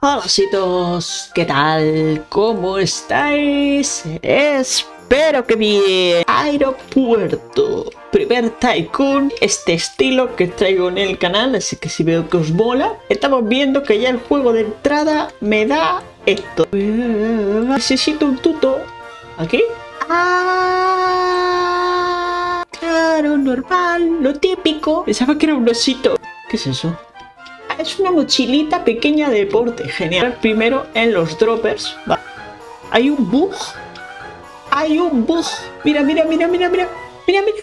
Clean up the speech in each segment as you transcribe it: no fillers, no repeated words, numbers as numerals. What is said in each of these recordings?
Hola, ositos, ¿qué tal? ¿Cómo estáis? Espero que bien. Aeropuerto, primer Tycoon, este estilo que traigo en el canal, así que si veo que os mola. Estamos viendo que ya el juego de entrada me da esto. Necesito un tuto. ¿Aquí? Ah, claro, normal, lo típico. Pensaba que era un osito. ¿Qué es eso? Es una mochilita pequeña de deporte. Genial. Primero en los droppers. Vale. Hay un bug. Hay un bug. Mira, mira, mira, mira, mira. Mira, mira.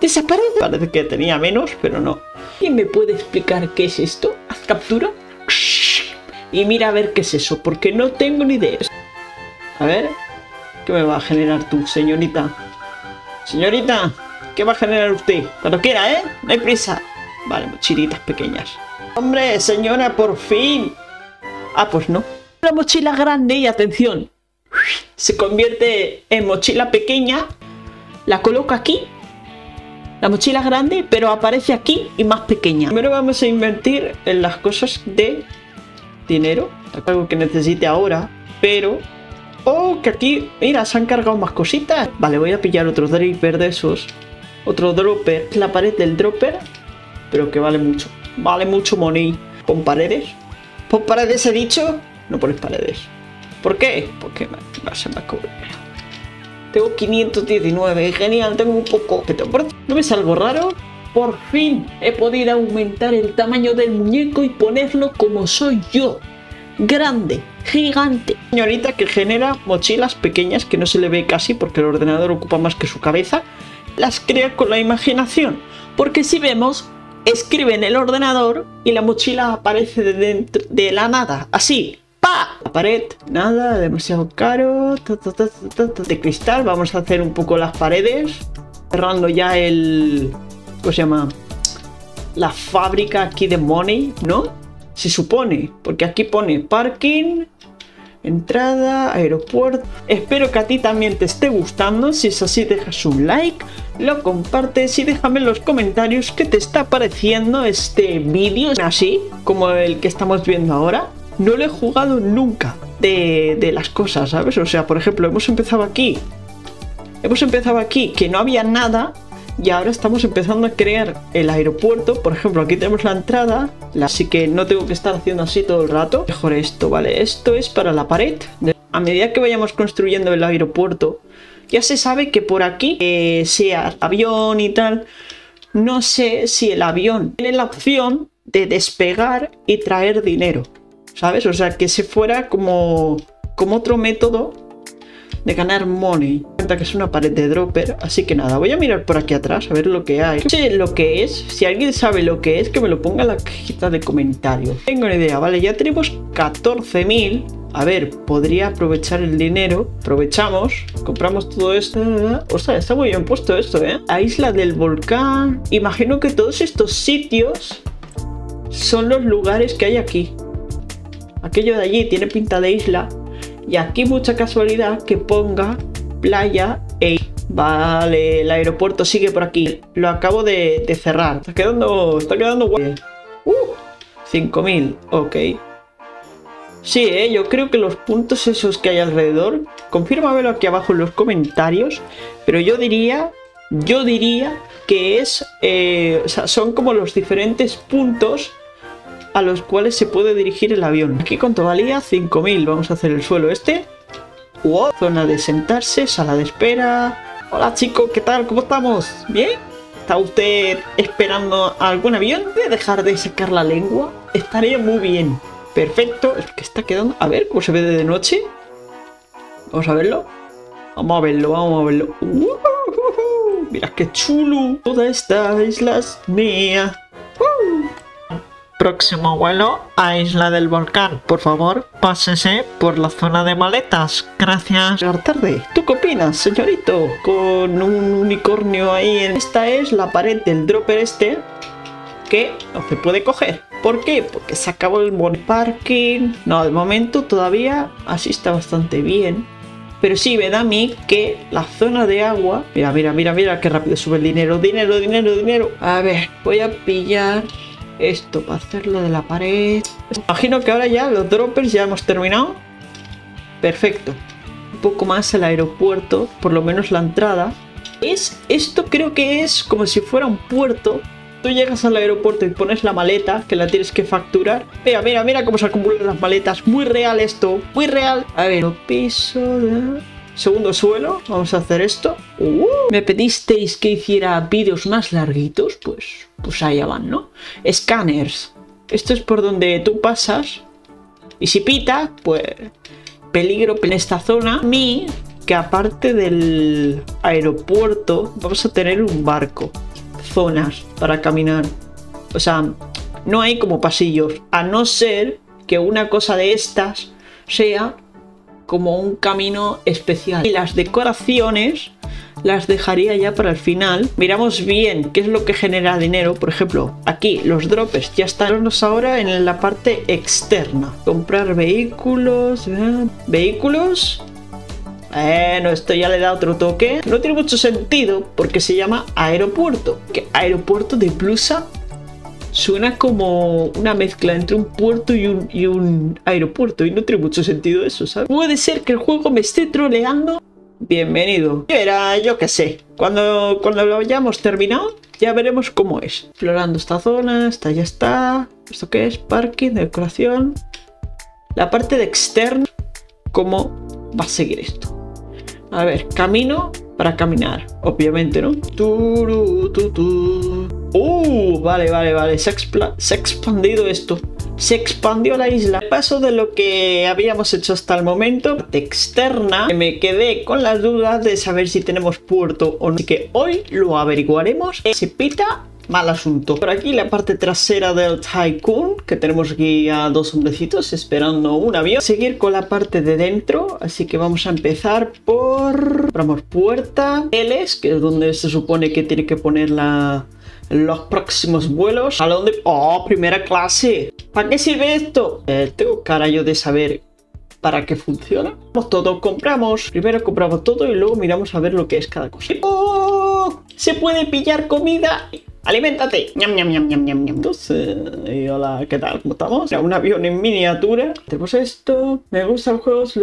Desaparece. Parece que tenía menos, pero no. ¿Quién me puede explicar qué es esto? Haz captura. Y mira a ver qué es eso, porque no tengo ni idea. A ver. ¿Qué me va a generar tú, señorita? Señorita, ¿qué va a generar usted? Cuando quiera, ¿eh? No hay prisa. Vale, mochilitas pequeñas. ¡Hombre, señora, por fin! Ah, pues no. La mochila grande y atención. Se convierte en mochila pequeña. La coloco aquí. La mochila grande, pero aparece aquí y más pequeña. Primero vamos a invertir en las cosas de dinero. Algo que necesite ahora, pero... ¡Oh, que aquí! Mira, se han cargado más cositas. Vale, voy a pillar otro dropper de esos. Otro dropper. La pared del dropper, pero que vale mucho. Vale mucho money. ¿Pon paredes? ¿Pon paredes he dicho? No pones paredes. ¿Por qué? Porque va a ser más cobre. Tengo 519. Genial, tengo un poco. ¿No ves algo raro? Por fin he podido aumentar el tamaño del muñeco y ponerlo como soy yo. Grande, gigante. Señorita que genera mochilas pequeñas que no se le ve casi porque el ordenador ocupa más que su cabeza. Las crea con la imaginación. Porque si vemos... Escribe en el ordenador y la mochila aparece de dentro de la nada. Así. ¡Pa! La pared. Nada, demasiado caro. De cristal. Vamos a hacer un poco las paredes. Cerrando ya el... ¿Cómo se llama? La fábrica aquí de money, ¿no? Se supone. Porque aquí pone parking... Entrada, aeropuerto. Espero que a ti también te esté gustando. Si es así, dejas un like, lo compartes y déjame en los comentarios qué te está pareciendo este vídeo. Así como el que estamos viendo ahora, no lo he jugado nunca de las cosas, ¿sabes? O sea, por ejemplo, hemos empezado aquí que no había nada. Y ahora estamos empezando a crear el aeropuerto. Por ejemplo, aquí tenemos la entrada. Así que no tengo que estar haciendo así todo el rato. Mejor esto, ¿vale? Esto es para la pared. A medida que vayamos construyendo el aeropuerto, ya se sabe que por aquí, sea avión y tal. No sé si el avión tiene la opción de despegar y traer dinero, ¿sabes? O sea, que se fuera como otro método de ganar money. Cuenta que es una pared de dropper. Así que nada, voy a mirar por aquí atrás a ver lo que hay. No sé lo que es. Si alguien sabe lo que es, que me lo ponga en la cajita de comentarios. Tengo una idea, vale, ya tenemos 14.000. A ver, podría aprovechar el dinero. Aprovechamos, compramos todo esto. Ostras, está muy bien puesto esto, ¿eh? La isla del volcán. Imagino que todos estos sitios son los lugares que hay aquí. Aquello de allí tiene pinta de isla. Y aquí mucha casualidad que ponga playa e... Vale, el aeropuerto sigue por aquí. Lo acabo de cerrar. Está quedando guay. 5.000, ok. Sí, yo creo que los puntos esos que hay alrededor, confírmamelo aquí abajo en los comentarios. Pero yo diría que es... o sea, son como los diferentes puntos a los cuales se puede dirigir el avión. Aquí cuánto valía, 5.000. Vamos a hacer el suelo este. Wow. Zona de sentarse, sala de espera. Hola chicos, ¿qué tal? ¿Cómo estamos? ¿Bien? ¿Está usted esperando algún avión? ¿Voy a dejar de sacar la lengua? Estaría muy bien. Perfecto. Es que está quedando... A ver, ¿cómo se ve de noche? Vamos a verlo. Vamos a verlo. Mira qué chulo. Toda esta isla es mía. Próximo vuelo a Isla del Volcán. Por favor, pásese por la zona de maletas. Gracias. Llegar tarde. ¿Tú qué opinas, señorito? Con un unicornio ahí. Esta es la pared del dropper este que no se puede coger. ¿Por qué? Porque se acabó el parking. No, de momento todavía así está bastante bien. Pero sí, me da a mí que la zona de agua... Mira, mira, mira, mira qué rápido sube el dinero. Dinero. A ver, voy a pillar... esto para hacerlo de la pared. Imagino que ahora ya los droppers ya hemos terminado. Perfecto. Un poco más el aeropuerto, por lo menos la entrada. Esto creo que es como si fuera un puerto. Tú llegas al aeropuerto y pones la maleta, que la tienes que facturar. Mira, mira, mira cómo se acumulan las maletas. Muy real esto, muy real. A ver, piso de... segundo suelo, vamos a hacer esto. Me pedisteis que hiciera vídeos más larguitos, pues allá van, ¿no? Escáneres. Esto es por donde tú pasas. Y si pita, pues peligro en esta zona. Que aparte del aeropuerto, vamos a tener un barco. Zonas para caminar. O sea, no hay como pasillos. A no ser que una cosa de estas sea... como un camino especial. Y las decoraciones las dejaría ya para el final. Miramos bien qué es lo que genera dinero. Por ejemplo, aquí los drops ya están ahora en la parte externa. Comprar vehículos. Vehículos. Bueno, esto ya le da otro toque. No tiene mucho sentido porque se llama aeropuerto. Que aeropuerto de blusa suena como una mezcla entre un puerto y un aeropuerto. Y no tiene mucho sentido eso, ¿sabes? Puede ser que el juego me esté troleando. Bienvenido. Era, yo qué sé. Cuando lo hayamos terminado, ya veremos cómo es. Explorando esta zona, esta ya está. ¿Esto qué es? Parking, decoración. La parte de externo. ¿Cómo va a seguir esto? A ver, camino para caminar. Obviamente, ¿no? Vale, vale, vale. Se ha expandido esto. Se expandió la isla. Paso de lo que habíamos hecho hasta el momento. Parte externa. Me quedé con las dudas de saber si tenemos puerto o no. Así que hoy lo averiguaremos. Si pita, mal asunto. Por aquí la parte trasera del Tycoon. Que tenemos aquí a dos hombrecitos esperando un avión. Seguir con la parte de dentro. Así que vamos a empezar por... compramos puerta. L's, que es donde se supone que tiene que poner la... los próximos vuelos. ¿A dónde? ¡Oh, primera clase! ¿Para qué sirve esto? Tengo cara yo de saber para qué funciona. Vamos todo, compramos. Primero compramos todo y luego miramos a ver lo que es cada cosa. ¡Oh! ¡Se puede pillar comida! ¡Aliméntate! ¡Ñam, ñam, ñam, ñam, ñam! Entonces, hola, ¿qué tal? ¿Cómo estamos? Un avión en miniatura. Tenemos esto. Me gusta el juego. Si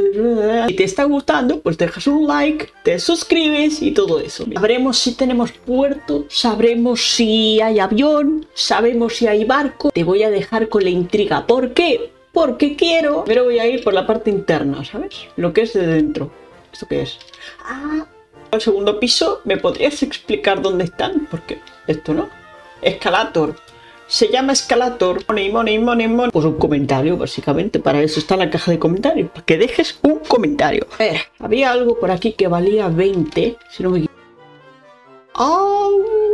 te está gustando, pues dejas un like, te suscribes y todo eso. Sabremos si tenemos puerto, sabremos si hay avión, sabemos si hay barco. Te voy a dejar con la intriga. ¿Por qué? Porque quiero. Primero voy a ir por la parte interna, ¿sabes? Lo que es de dentro. ¿Esto qué es? Ah... al segundo piso, ¿me podrías explicar dónde están? Porque esto no. Escalator. Se llama escalator. Money. Pues un comentario, básicamente. Para eso está la caja de comentarios. Para que dejes un comentario. A ver, había algo por aquí que valía 20. Si no me equivoco. Oh,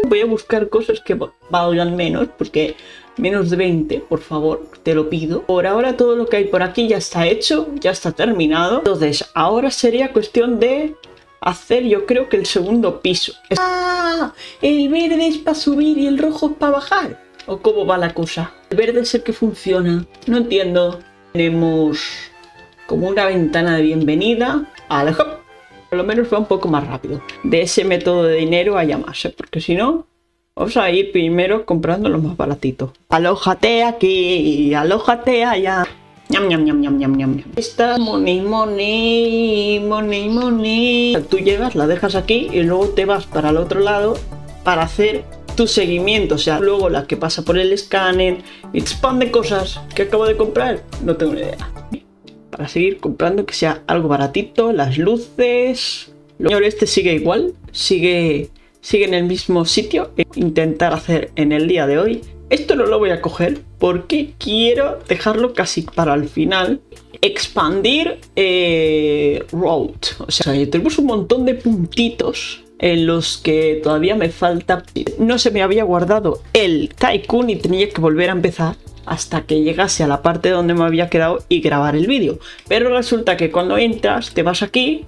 voy a buscar cosas que valgan menos. Porque menos de 20, por favor. Te lo pido. Por ahora todo lo que hay por aquí ya está hecho. Ya está terminado. Entonces, ahora sería cuestión de... hacer, yo creo que el segundo piso. ¡Ah! El verde es para subir y el rojo es para bajar. ¿O cómo va la cosa? El verde es el que funciona. No entiendo. Tenemos como una ventana de bienvenida. ¡Al hop! Por lo menos va un poco más rápido. De ese método de dinero haya más, ¿eh? Porque si no, vamos a ir primero comprando lo más baratito. Alójate aquí, alójate allá. Ñam, ñam, ñam, ñam, ñam, ñam. Esta money. Tú llegas, la dejas aquí y luego te vas para el otro lado para hacer tu seguimiento. O sea, luego la que pasa por el escáner, expande cosas que acabo de comprar. No tengo ni idea. Para seguir comprando que sea algo baratito, las luces... El señor este sigue igual, sigue en el mismo sitio. Intentar hacer en el día de hoy... Esto no lo voy a coger porque quiero dejarlo casi para el final. Expandir road. O sea, tenemos un montón de puntitos en los que todavía me falta. No se me había guardado el Tycoon y tenía que volver a empezar hasta que llegase a la parte donde me había quedado y grabar el vídeo. Pero resulta que cuando entras te vas aquí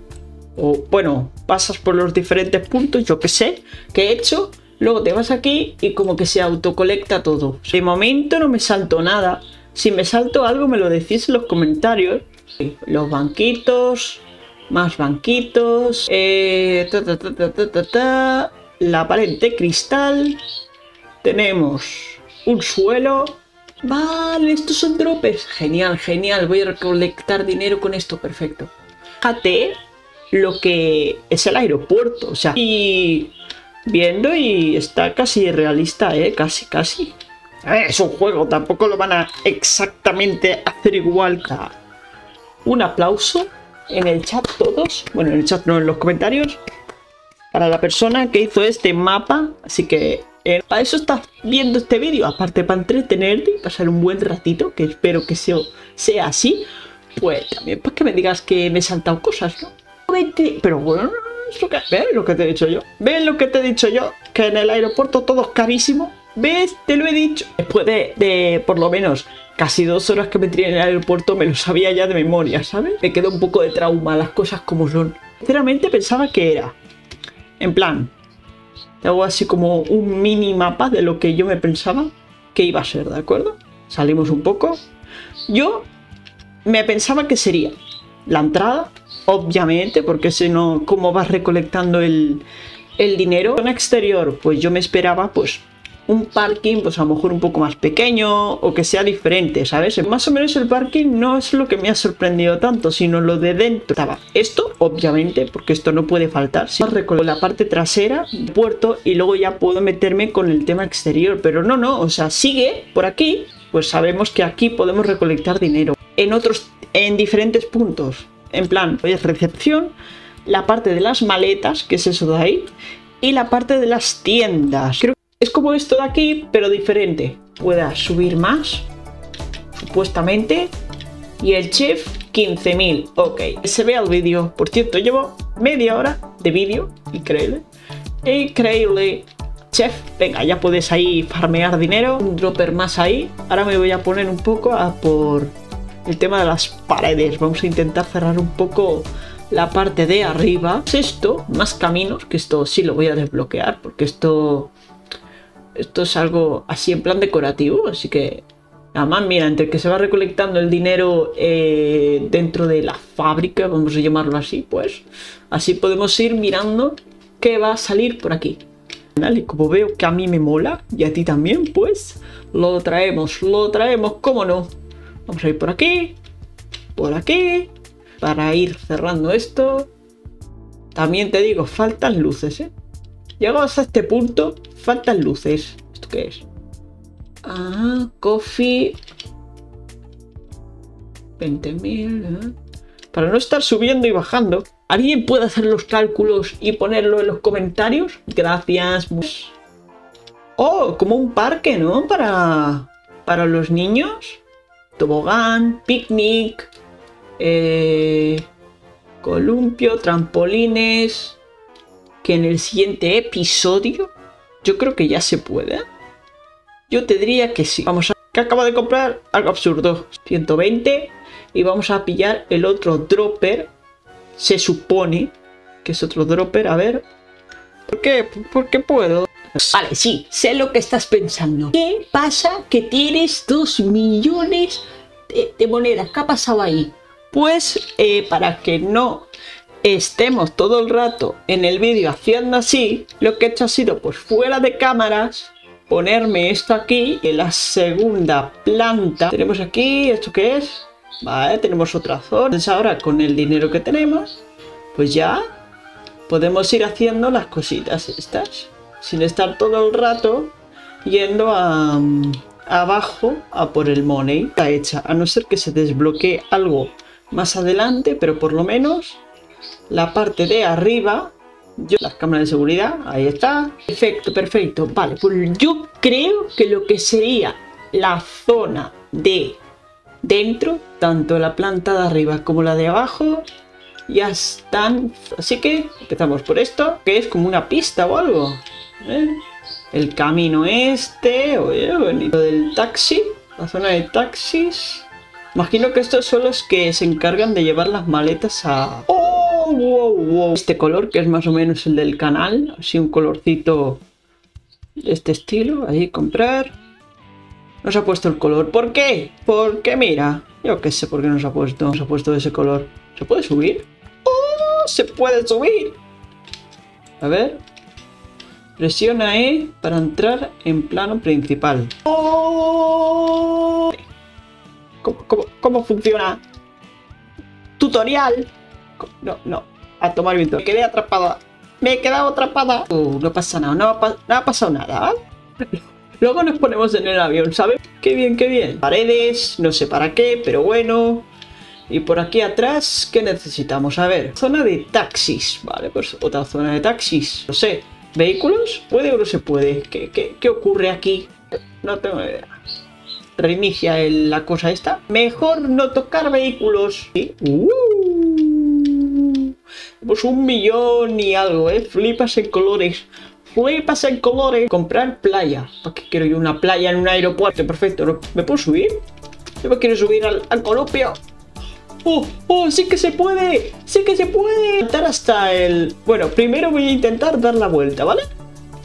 o bueno, pasas por los diferentes puntos, yo qué sé, que he hecho. Luego te vas aquí y como que se autocolecta todo. De momento no me salto nada. Si me salto algo me lo decís en los comentarios. Los banquitos. Más banquitos. La pared de cristal. Tenemos un suelo. Vale, estos son dropes. Genial, genial. Voy a recolectar dinero con esto. Perfecto. Fíjate lo que es el aeropuerto. O sea, y viendo y está casi realista, ¿eh? Casi, casi. A ver, es un juego. Tampoco lo van a exactamente hacer igual. Un aplauso en el chat todos. Bueno, en el chat no, en los comentarios. Para la persona que hizo este mapa. Así que... para eso estás viendo este vídeo, aparte para entretenerte y pasar un buen ratito, que espero que sea así, pues también pues que me digas que me he saltado cosas, ¿no? Pero bueno, ¿ves lo que te he dicho yo? ¿Ves lo que te he dicho yo? Que en el aeropuerto todo es carísimo, ¿ves? Te lo he dicho. Después de por lo menos casi 2 horas que me tiré en el aeropuerto me lo sabía ya de memoria, ¿sabes? Me quedó un poco de trauma, las cosas como son. Sinceramente pensaba que era, en plan... hago así como un mini mapa de lo que yo me pensaba que iba a ser, ¿de acuerdo? Salimos un poco. Yo me pensaba que sería la entrada, obviamente, porque si no, ¿cómo vas recolectando el dinero? En exterior, pues yo me esperaba, pues, un parking, pues a lo mejor un poco más pequeño o que sea diferente, ¿sabes? Más o menos el parking no es lo que me ha sorprendido tanto, sino lo de dentro. Estaba esto, obviamente, porque esto no puede faltar. Si recuerdo la parte trasera, puerto, y luego ya puedo meterme con el tema exterior, pero no, no, o sea, sigue por aquí, pues sabemos que aquí podemos recolectar dinero. En otros, en diferentes puntos, en plan, pues recepción, la parte de las maletas, que es eso de ahí, y la parte de las tiendas. Creo es como esto de aquí, pero diferente. Pueda subir más, supuestamente. Y el chef, 15.000. Ok, se vea el vídeo. Por cierto, llevo media hora de vídeo. Increíble. Increíble. Chef, venga, ya puedes ahí farmear dinero. Un dropper más ahí. Ahora me voy a poner un poco a por el tema de las paredes. Vamos a intentar cerrar un poco... la parte de arriba. Esto, más caminos, que esto sí lo voy a desbloquear, porque esto es algo así en plan decorativo, así que... Además, mira, entre que se va recolectando el dinero dentro de la fábrica, vamos a llamarlo así, pues... Así podemos ir mirando qué va a salir por aquí. Y como veo que a mí me mola, y a ti también, pues... lo traemos, cómo no. Vamos a ir por aquí, por aquí... Para ir cerrando esto. También te digo, faltan luces, ¿eh? Llegados a este punto, faltan luces. ¿Esto qué es? Ah, coffee. 20.000. Para no estar subiendo y bajando. ¿Alguien puede hacer los cálculos y ponerlo en los comentarios? Gracias. Oh, como un parque, ¿no? Para los niños. Tobogán, picnic... columpio, trampolines, que en el siguiente episodio yo creo que ya se puede. Yo te diría que sí. Vamos a... que acabo de comprar algo absurdo, 120, y vamos a pillar el otro dropper, se supone que es otro dropper. A ver, ¿por qué? Porque puedo. Vale, sí, sé lo que estás pensando. ¿Qué pasa que tienes 2 millones de monedas? ¿Qué ha pasado ahí? Pues para que no estemos todo el rato en el vídeo haciendo así, lo que he hecho ha sido, pues fuera de cámaras, ponerme esto aquí en la segunda planta. Tenemos aquí, ¿esto qué es? Vale, tenemos otra zona. Entonces ahora con el dinero que tenemos, pues ya podemos ir haciendo las cositas estas, sin estar todo el rato yendo a... abajo a por el money. Está hecha, a no ser que se desbloquee algo más adelante, pero por lo menos la parte de arriba, yo, las cámaras de seguridad, ahí está, perfecto, perfecto. Vale, pues yo creo que lo que sería la zona de dentro, tanto la planta de arriba como la de abajo, ya están, así que empezamos por esto, que es como una pista o algo, ¿eh? El camino este, oye, bonito, del taxi, la zona de taxis. Imagino que estos son los que se encargan de llevar las maletas a... ¡Oh, wow, wow! Este color, que es más o menos el del canal, así un colorcito de este estilo, ahí comprar. Nos ha puesto el color, ¿por qué? Porque mira, yo qué sé por qué nos ha puesto ese color. ¿Se puede subir? ¡Oh, se puede subir! A ver, Presiona E para entrar en plano principal. ¡Oh! ¿Cómo funciona? ¡Tutorial! No, a tomar viento. Me quedé atrapada. Me he quedado atrapada. No pasa nada, no ha pasado nada. Luego nos ponemos en el avión, ¿sabes? ¡Qué bien, qué bien! Paredes, no sé para qué, pero bueno. Y por aquí atrás, ¿qué necesitamos? A ver, zona de taxis. Vale, pues otra zona de taxis. No sé, ¿vehículos? ¿Puede o no se puede? ¿Qué ocurre aquí? No tengo idea. Reinicia la cosa esta. Mejor no tocar vehículos. ¿Sí? Pues 1 millón y algo, ¿eh? Flipas en colores. Flipas en colores. Comprar playa. ¿Para qué quiero yo una playa en un aeropuerto? Perfecto. ¿Me puedo subir? Yo me quiero subir al columpio. ¡Oh! ¡Sí que se puede! ¡Sí que se puede! Saltar hasta el... Bueno, primero voy a intentar dar la vuelta, ¿vale?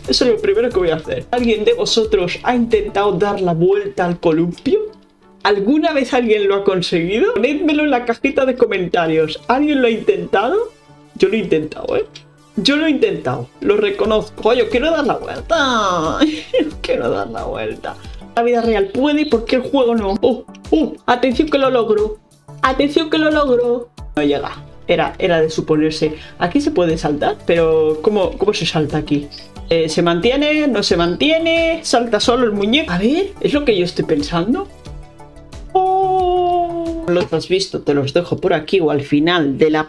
Eso es lo primero que voy a hacer. ¿Alguien de vosotros ha intentado dar la vuelta al columpio? ¿Alguna vez alguien lo ha conseguido? Ponedmelo en la cajita de comentarios. ¿Alguien lo ha intentado? Yo lo he intentado, ¿eh? Yo lo he intentado. Lo reconozco. ¡Oye, quiero dar la vuelta! ¡Quiero dar la vuelta! La vida real puede, ¿por qué el juego no? ¡Oh! ¡Atención que lo logro! ¡Atención que lo logro! No llega. Era de suponerse. Aquí se puede saltar, pero ¿cómo se salta aquí? ¿Se mantiene? ¿No se mantiene? ¿Salta solo el muñeco? A ver, ¿es lo que yo estoy pensando? ¡Oh! Los has visto, te los dejo por aquí o al final de la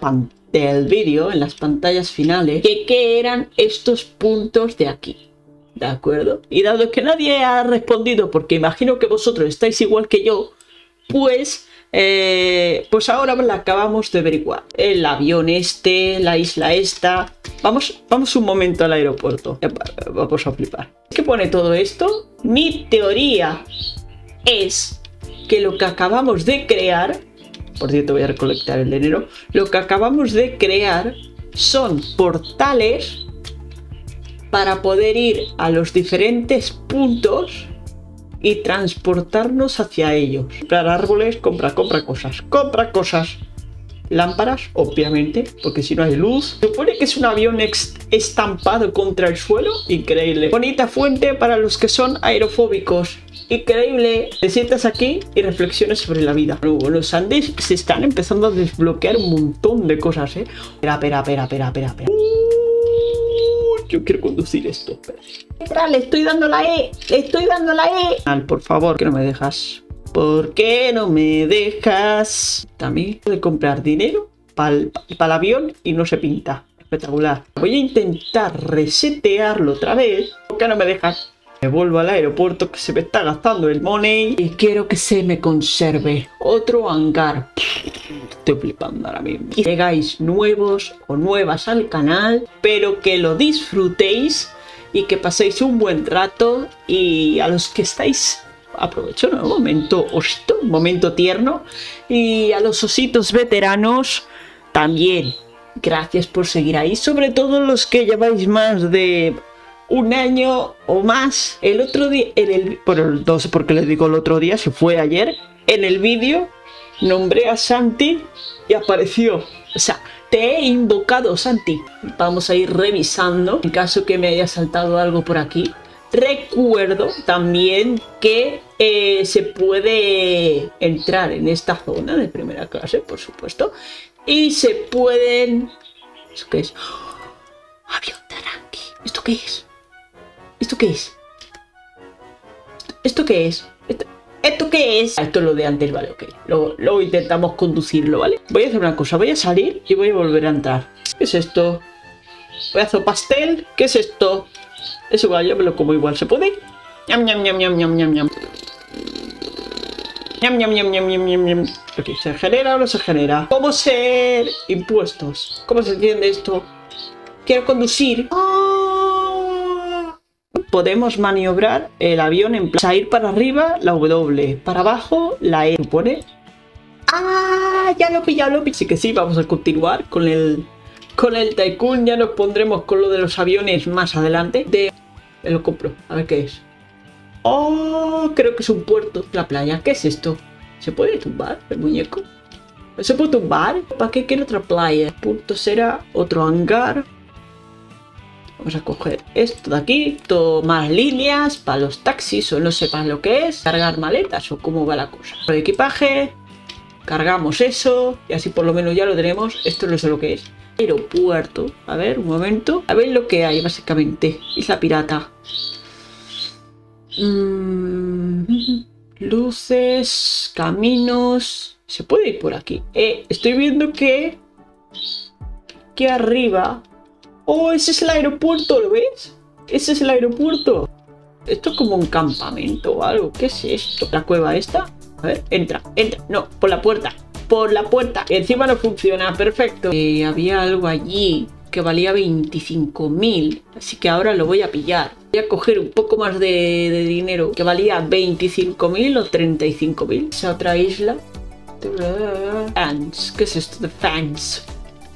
del vídeo, en las pantallas finales, ¿qué eran estos puntos de aquí? ¿De acuerdo? Y dado que nadie ha respondido, porque imagino que vosotros estáis igual que yo, pues... pues ahora la acabamos de averiguar. El avión este, la isla esta. Vamos un momento al aeropuerto. Vamos a flipar. ¿Qué pone todo esto? Mi teoría es que lo que acabamos de crear... Por cierto, voy a recolectar el dinero. Lo que acabamos de crear son portales para poder ir a los diferentes puntos... y transportarnos hacia ellos. Comprar árboles, compra cosas. Compra cosas. Lámparas, obviamente, porque si no hay luz. Se supone que es un avión estampado contra el suelo. Increíble. Bonita fuente para los que son aerofóbicos. Increíble. Te sientas aquí y reflexiones sobre la vida. Luego, los Andes se están empezando a desbloquear un montón de cosas, ¿eh? Espera. Yo quiero conducir esto. Espera, le estoy dando la E. Le estoy dando la E. Por favor, que no me dejas. ¿Por qué no me dejas? También puede comprar dinero para el avión y no se pinta. Espectacular. Voy a intentar resetearlo otra vez. ¿Por qué no me dejas? Me vuelvo al aeropuerto que se me está gastando el money. Y quiero que se me conserve. Otro hangar. Estoy flipando ahora mismo. Que llegáis nuevos o nuevas al canal, pero que lo disfrutéis y que paséis un buen rato. Y a los que estáis, aprovecho un momento osito, un momento tierno. Y a los ositos veteranos también. Gracias por seguir ahí, sobre todo los que lleváis más de... un año o más. El otro día, no sé por qué les digo el otro día, si fue ayer, en el vídeo nombré a Santi y apareció. O sea, te he invocado, Santi. Vamos a ir revisando en caso que me haya saltado algo por aquí. Recuerdo también que se puede entrar en esta zona de primera clase, por supuesto. Y se pueden... ¿Qué es? ¡Oh! ¡Avión taranqui! ¿Esto qué es? ¿Esto qué es? ¿Esto qué es? ¿Esto qué es? Esto es lo de antes, vale, ok. Luego intentamos conducirlo, ¿vale? Voy a hacer una cosa, voy a salir y voy a volver a entrar. ¿Qué es esto? ¿Pedazo pastel? ¿Qué es esto? Es igual, yo me lo como igual, ¿se puede? Ñam, ñam, ñam, ñam, ñam, ñam, ñam. Ñam, ñam, ñam, ñam, ñam, ñam. Ok, ¿se genera o no se genera? ¿Cómo ser impuestos? ¿Cómo se entiende esto? Quiero conducir. Podemos maniobrar el avión en plan. A ir para arriba, la W. Para abajo, la E. ¿Supone? ¡Ah! Ya lo he pillado. Así que sí, vamos a continuar con el Tycoon. Ya nos pondremos con lo de los aviones más adelante. Me lo compro. A ver qué es. ¡Oh! Creo que es un puerto. La playa. ¿Qué es esto? ¿Se puede tumbar el muñeco? ¿No se puede tumbar? ¿Para qué quiero otra playa? El punto será otro hangar. Vamos a coger esto de aquí, tomar líneas para los taxis o no sé para lo que es, cargar maletas o cómo va la cosa. Por equipaje, cargamos eso y así por lo menos ya lo tenemos. Esto no sé lo que es. Aeropuerto, a ver, un momento. A ver lo que hay básicamente. Isla pirata. Luces, caminos. Se puede ir por aquí. Estoy viendo que... aquí arriba... ¡Oh, ese es el aeropuerto! ¿Lo ves? ¡Ese es el aeropuerto! Esto es como un campamento o algo. ¿Qué es esto? ¿La cueva esta? A ver, entra, entra. No, por la puerta. ¡Por la puerta! Encima no funciona. Perfecto. Había algo allí que valía 25.000. Así que ahora lo voy a pillar. Voy a coger un poco más de dinero que valía 25.000 o 35.000. Esa otra isla. Fans. ¿Qué es esto de fans?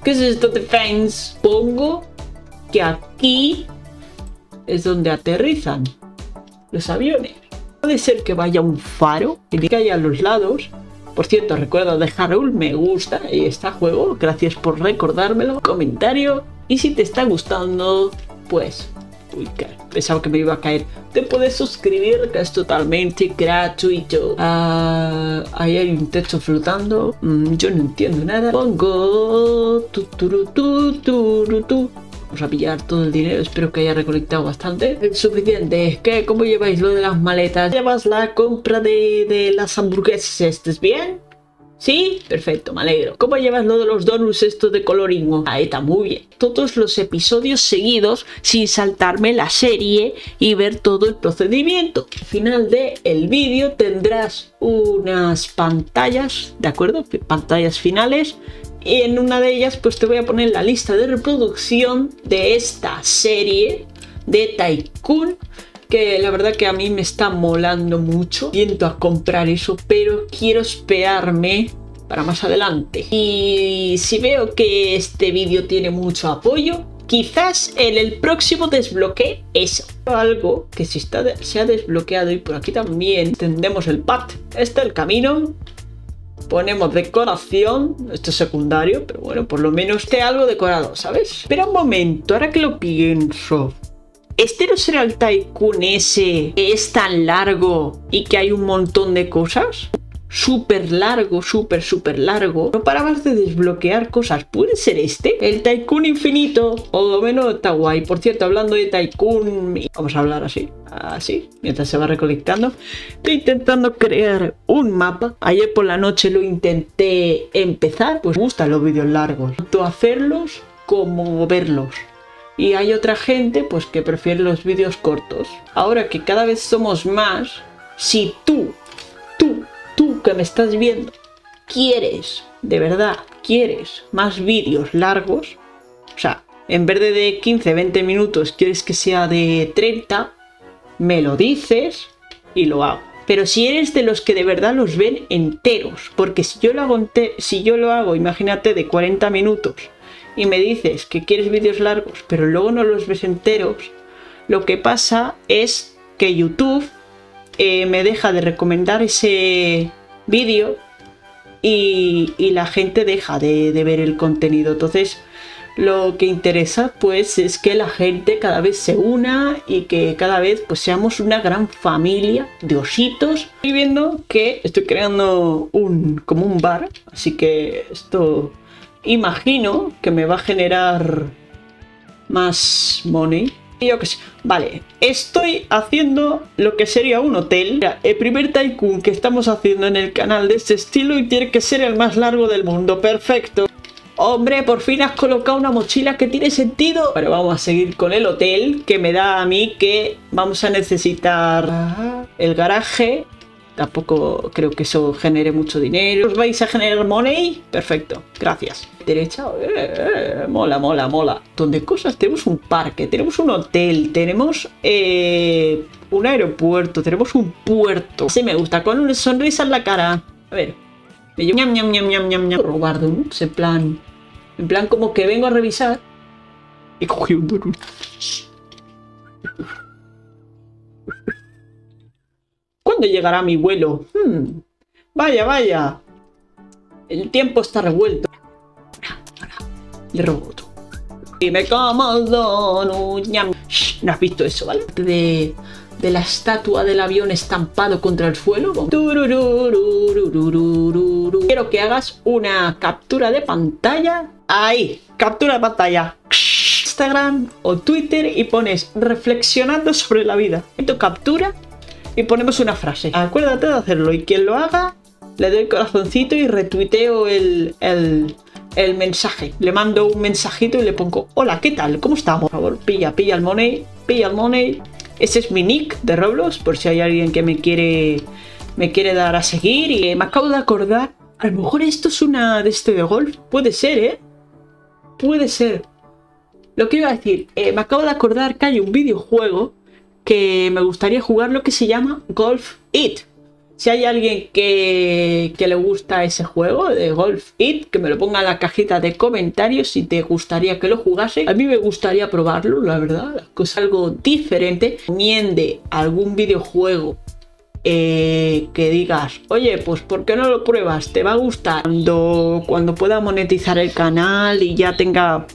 ¿Qué es esto de fans? Pongo... que aquí es donde aterrizan los aviones. Puede ser que vaya un faro y que haya a los lados. Por cierto, recuerda dejar un me gusta y está juego. Gracias por recordármelo. Comentario. Y si te está gustando, pues... uy, pensaba que me iba a caer. Te puedes suscribir, que es totalmente gratuito. Ahí hay un texto flotando. Yo no entiendo nada. Pongo... Vamos a pillar todo el dinero, espero que haya recolectado bastante. Es suficiente, es que ¿cómo lleváis lo de las maletas? ¿Llevas la compra de las hamburguesas? ¿Estás bien? ¿Sí? Perfecto, me alegro. ¿Cómo llevas lo de los donuts estos de coloringo? Ahí está, muy bien. Todos los episodios seguidos sin saltarme la serie y ver todo el procedimiento. Al final del vídeo tendrás unas pantallas, ¿de acuerdo? Pantallas finales. Y en una de ellas pues te voy a poner la lista de reproducción de esta serie de Tycoon, que la verdad que a mí me está molando mucho. Tiento a comprar eso, pero quiero esperarme para más adelante. Y si veo que este vídeo tiene mucho apoyo, quizás en el próximo desbloquee eso. Algo que se ha desbloqueado. Y por aquí también tendemos el path. Este es el camino. Ponemos decoración, esto es secundario, pero bueno, por lo menos esté algo decorado, ¿sabes? Espera un momento, ahora que lo pienso. ¿Este no será el Tycoon ese que es tan largo y que hay un montón de cosas? Súper largo, súper, súper largo. No parabas de desbloquear cosas. ¿Puede ser este? El Tycoon infinito. O lo menos está guay. Por cierto, hablando de Tycoon... vamos a hablar así. Así. Mientras se va recolectando. Estoy intentando crear un mapa. Ayer por la noche lo intenté empezar. Pues me gustan los vídeos largos. Tanto hacerlos como verlos. Y hay otra gente pues que prefiere los vídeos cortos. Ahora que cada vez somos más, si tú que me estás viendo quieres, de verdad quieres más vídeos largos, o sea, en vez de 15, 20 minutos quieres que sea de 30, me lo dices y lo hago. Pero si eres de los que de verdad los ven enteros, porque si yo lo hago, imagínate, de 40 minutos y me dices que quieres vídeos largos, pero luego no los ves enteros, lo que pasa es que YouTube me deja de recomendar ese vídeo y la gente deja de ver el contenido. Entonces lo que interesa pues es que la gente cada vez se una y que cada vez pues seamos una gran familia de ositos. Estoy viendo que estoy creando como un bar, así que esto... imagino que me va a generar más money. Yo qué sé. Vale, estoy haciendo lo que sería un hotel. Mira, el primer Tycoon que estamos haciendo en el canal de este estilo y tiene que ser el más largo del mundo. Perfecto. Hombre, por fin has colocado una mochila que tiene sentido. Pero vamos a seguir con el hotel, que me da a mí que vamos a necesitar el garaje. Tampoco creo que eso genere mucho dinero. ¿Os vais a generar money? Perfecto, gracias. Derecha, mola, mola, mola. Donde cosas, tenemos un parque, tenemos un hotel, tenemos un aeropuerto, tenemos un puerto. Sí me gusta, con una sonrisa en la cara. A ver, me llevo ñam, ñam, ñam, ñam, ñam, ñam. Robar donuts, en plan como que vengo a revisar. He cogido un donut. ¿Cuándo llegará mi vuelo? Vaya, vaya. El tiempo está revuelto. Le robo otro. Y me como el donut, ñam. Shh, no has visto eso, ¿vale? De la estatua del avión estampado contra el suelo. Quiero que hagas una captura de pantalla. Ahí, captura de pantalla. Instagram o Twitter y pones reflexionando sobre la vida. Esto captura y ponemos una frase. Acuérdate de hacerlo y quien lo haga le doy corazoncito y retuiteo el mensaje. Le mando un mensajito y le pongo: hola, ¿qué tal? ¿Cómo estamos? Por favor, pilla el money, pilla el money. Ese es mi nick de Roblox, por si hay alguien que me quiere dar a seguir. Y me acabo de acordar, a lo mejor esto es una de este de golf. Puede ser, ¿eh? Puede ser. Lo que iba a decir, me acabo de acordar que hay un videojuego que me gustaría jugar, lo que se llama Golf It. Si hay alguien que le gusta ese juego de Golf It, que me lo ponga en la cajita de comentarios si te gustaría que lo jugase. A mí me gustaría probarlo, la verdad, que es algo diferente. Recomiende algún videojuego que digas, oye, pues ¿por qué no lo pruebas? Te va a gustar. Cuando pueda monetizar el canal y ya tenga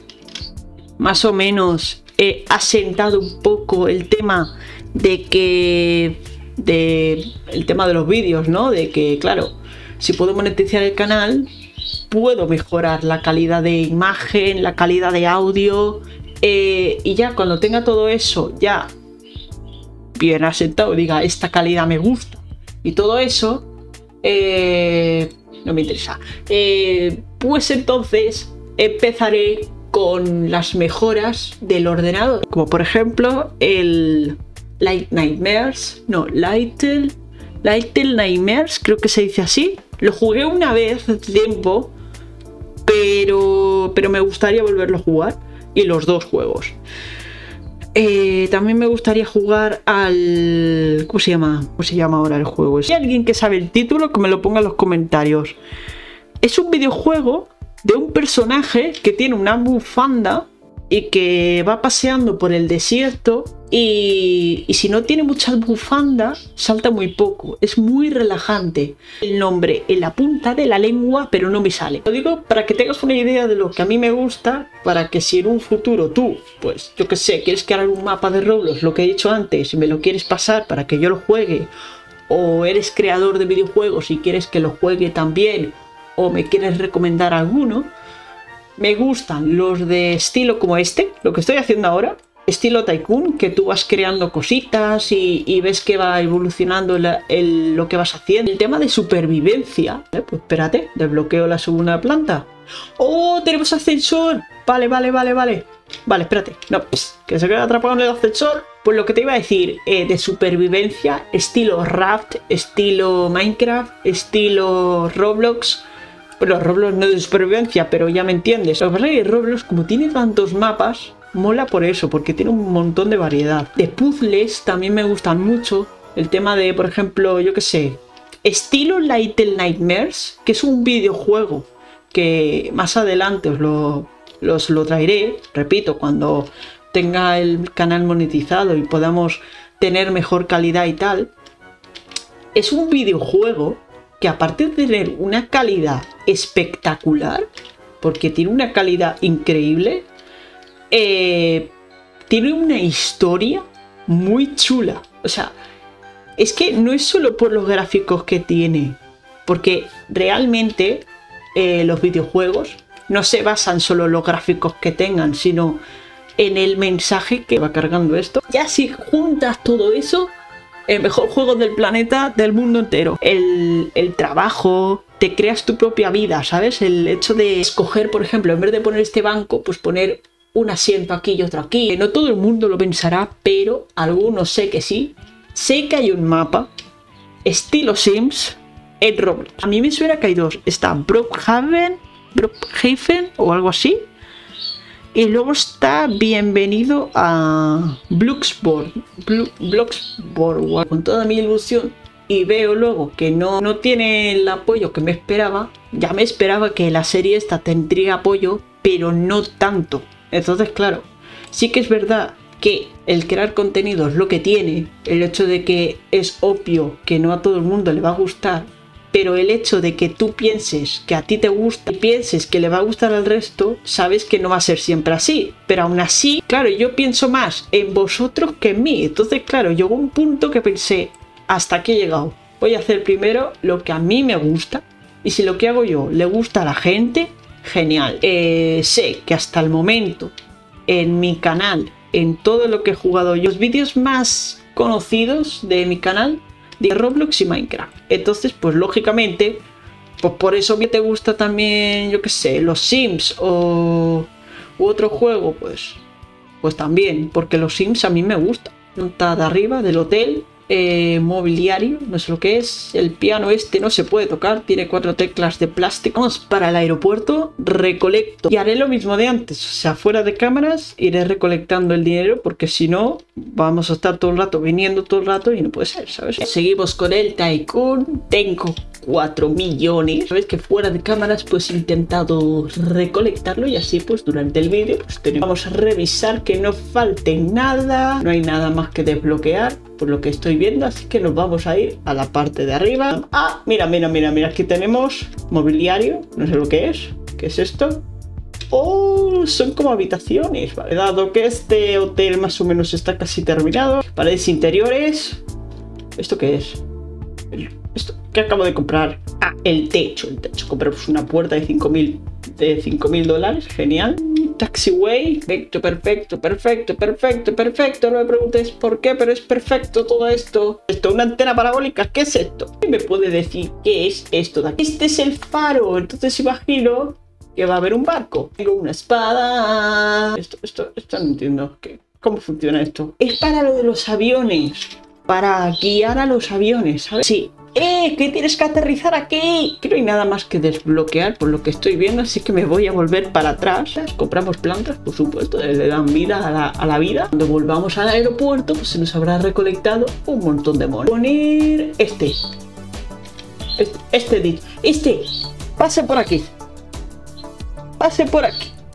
más o menos asentado un poco el tema de que... el tema de los vídeos, ¿no? De que, claro, si puedo monetizar el canal, puedo mejorar la calidad de imagen, la calidad de audio, y ya cuando tenga todo eso ya bien asentado, diga, esta calidad me gusta y todo eso, no me interesa, pues entonces empezaré con las mejoras del ordenador, como por ejemplo el... Little Nightmares, creo que se dice así. Lo jugué una vez hace tiempo, pero me gustaría volverlo a jugar. Y los dos juegos. También me gustaría jugar al... ¿Cómo se llama? ¿Cómo se llama ahora el juego? Si hay alguien que sabe el título, que me lo ponga en los comentarios. Es un videojuego de un personaje que tiene una bufanda y que va paseando por el desierto. Y si no tiene muchas bufandas, salta muy poco. Es muy relajante. El nombre en la punta de la lengua, pero no me sale. Lo digo para que tengas una idea de lo que a mí me gusta, para que si en un futuro tú, pues yo que sé, quieres crear un mapa de Roblox, lo que he dicho antes, y me lo quieres pasar para que yo lo juegue, o eres creador de videojuegos y quieres que lo juegue también, o me quieres recomendar alguno, me gustan los de estilo como este, lo que estoy haciendo ahora. Estilo Tycoon, que tú vas creando cositas y ves que va evolucionando lo que vas haciendo. El tema de supervivencia. Pues espérate, desbloqueo la segunda planta. ¡Oh, tenemos ascensor! Vale. Vale, espérate. No, que se queda atrapado en el ascensor. Pues lo que te iba a decir, de supervivencia, estilo Raft, estilo Minecraft, estilo Roblox... Bueno, Roblox no es de supervivencia, pero ya me entiendes. Lo que pasa es que Roblox, como tiene tantos mapas... Mola por eso, porque tiene un montón de variedad. De puzzles también me gustan mucho. El tema de, por ejemplo, yo que sé, estilo Little Nightmares, que es un videojuego que más adelante os lo traeré. Repito, cuando tenga el canal monetizado y podamos tener mejor calidad y tal. Es un videojuego que aparte de tener una calidad espectacular, porque tiene una calidad increíble... tiene una historia muy chula. O sea, es que no es solo por los gráficos que tiene, porque realmente los videojuegos no se basan solo en los gráficos que tengan, sino en el mensaje que va cargando esto. Ya si juntas todo eso, el mejor juego del planeta, del mundo entero. El trabajo... Te creas tu propia vida, ¿sabes? El hecho de escoger, por ejemplo, en vez de poner este banco, pues poner... un asiento aquí y otro aquí. No todo el mundo lo pensará, pero algunos sé que sí. Sé que hay un mapa estilo Sims en Roblox. A mí me suena que hay dos. Está Brookhaven o algo así. Y luego está bienvenido a Bloxburg. Con toda mi ilusión. Y veo luego que no tiene el apoyo que me esperaba. Ya me esperaba que la serie esta tendría apoyo, pero no tanto. Entonces, claro, sí que es verdad que el crear contenido es lo que tiene. El hecho de que es obvio que no a todo el mundo le va a gustar, pero el hecho de que tú pienses que a ti te gusta y pienses que le va a gustar al resto, sabes que no va a ser siempre así, pero aún así, claro, yo pienso más en vosotros que en mí, entonces claro, llegó un punto que pensé, hasta aquí he llegado, voy a hacer primero lo que a mí me gusta, y si lo que hago yo le gusta a la gente, genial. Sé que hasta el momento, en mi canal, en todo lo que he jugado yo, los vídeos más conocidos de mi canal, de Roblox y Minecraft. Entonces, pues lógicamente, pues por eso que te gusta también, yo qué sé, los Sims u otro juego, pues también, porque los Sims a mí me gustan. Monta de arriba, del hotel, mobiliario, no sé lo que es, el piano este no se puede tocar, tiene 4 teclas de plástico. Vamos para el aeropuerto, recolecto, y haré lo mismo de antes, o sea, fuera de cámaras iré recolectando el dinero, porque si no vamos a estar todo el rato viniendo todo el rato y no puede ser, ¿sabes? Seguimos con el Tycoon, tengo 4 millones, ¿sabes? Que fuera de cámaras pues he intentado recolectarlo y así pues durante el vídeo pues tenemos, vamos a revisar que no falte nada, no hay nada más que desbloquear por lo que estoy viendo, así que nos vamos a ir a la parte de arriba. Ah, mira, aquí tenemos mobiliario, no sé lo que es, ¿qué es esto? Oh, son como habitaciones, vale, dado que este hotel más o menos está casi terminado. Paredes interiores, ¿esto qué es? ¿Esto que acabo de comprar? Ah, el techo, compramos una puerta de 5.000 dólares, genial. Taxiway, perfecto, no me preguntes por qué, pero es perfecto todo esto. Esto, una antena parabólica, ¿qué es esto? ¿Quién me puede decir qué es esto de aquí? Este es el faro, entonces imagino que va a haber un barco. Tengo una espada. Esto no entiendo, ¿cómo funciona esto? Es para lo de los aviones, para guiar a los aviones, ¿sabes? Sí. ¿Qué tienes que aterrizar aquí? Que no hay nada más que desbloquear por lo que estoy viendo, así que me voy a volver para atrás. Compramos plantas, por supuesto, le dan vida a la vida. Cuando volvamos al aeropuerto, pues se nos habrá recolectado un montón de monos. Poner este, pase por aquí.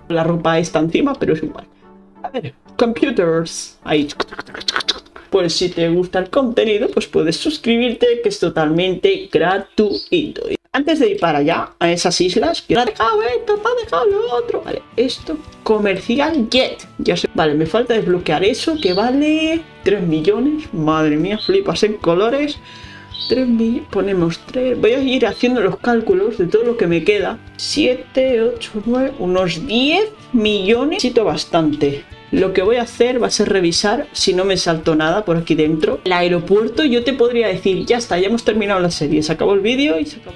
La ropa está encima, pero es igual. A ver, computers, ahí. Pues si te gusta el contenido, pues puedes suscribirte, que es totalmente gratuito. Antes de ir para allá, a esas islas, que ha dejado esto, ha dejado lo otro. Vale, esto, comercial jet. Ya sé. Vale, me falta desbloquear eso, que vale 3 millones. Madre mía, flipas en colores. 3 millones, ponemos 3. Voy a ir haciendo los cálculos de todo lo que me queda. 7, 8, 9, unos 10 millones. Necesito bastante. Lo que voy a hacer va a ser revisar si no me salto nada por aquí dentro. El aeropuerto yo te podría decir, ya está, ya hemos terminado la serie, se acabó el vídeo y se acabó.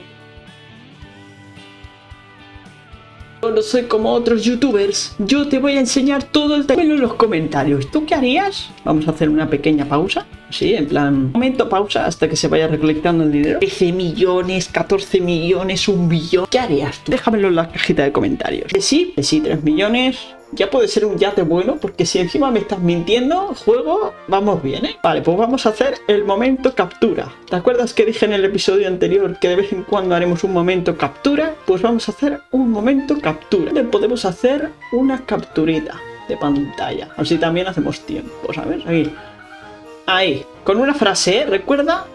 No soy como otros youtubers, yo te voy a enseñar todo el tema en los comentarios. ¿Tú qué harías? Vamos a hacer una pequeña pausa, sí, en plan momento pausa hasta que se vaya recolectando el dinero. 13 millones, 14 millones, un billón. ¿Qué harías tú? Déjamelo en la cajita de comentarios. Que sí, 3 millones. Ya puede ser un yate bueno, porque si encima me estás mintiendo, juego, vamos bien, ¿eh? Vale, pues vamos a hacer el momento captura. ¿Te acuerdas que dije en el episodio anterior que de vez en cuando haremos un momento captura? Pues vamos a hacer un momento captura, donde podemos hacer una capturita de pantalla. Así también hacemos tiempo, ¿sabes? Ahí, con una frase, ¿eh? Recuerda.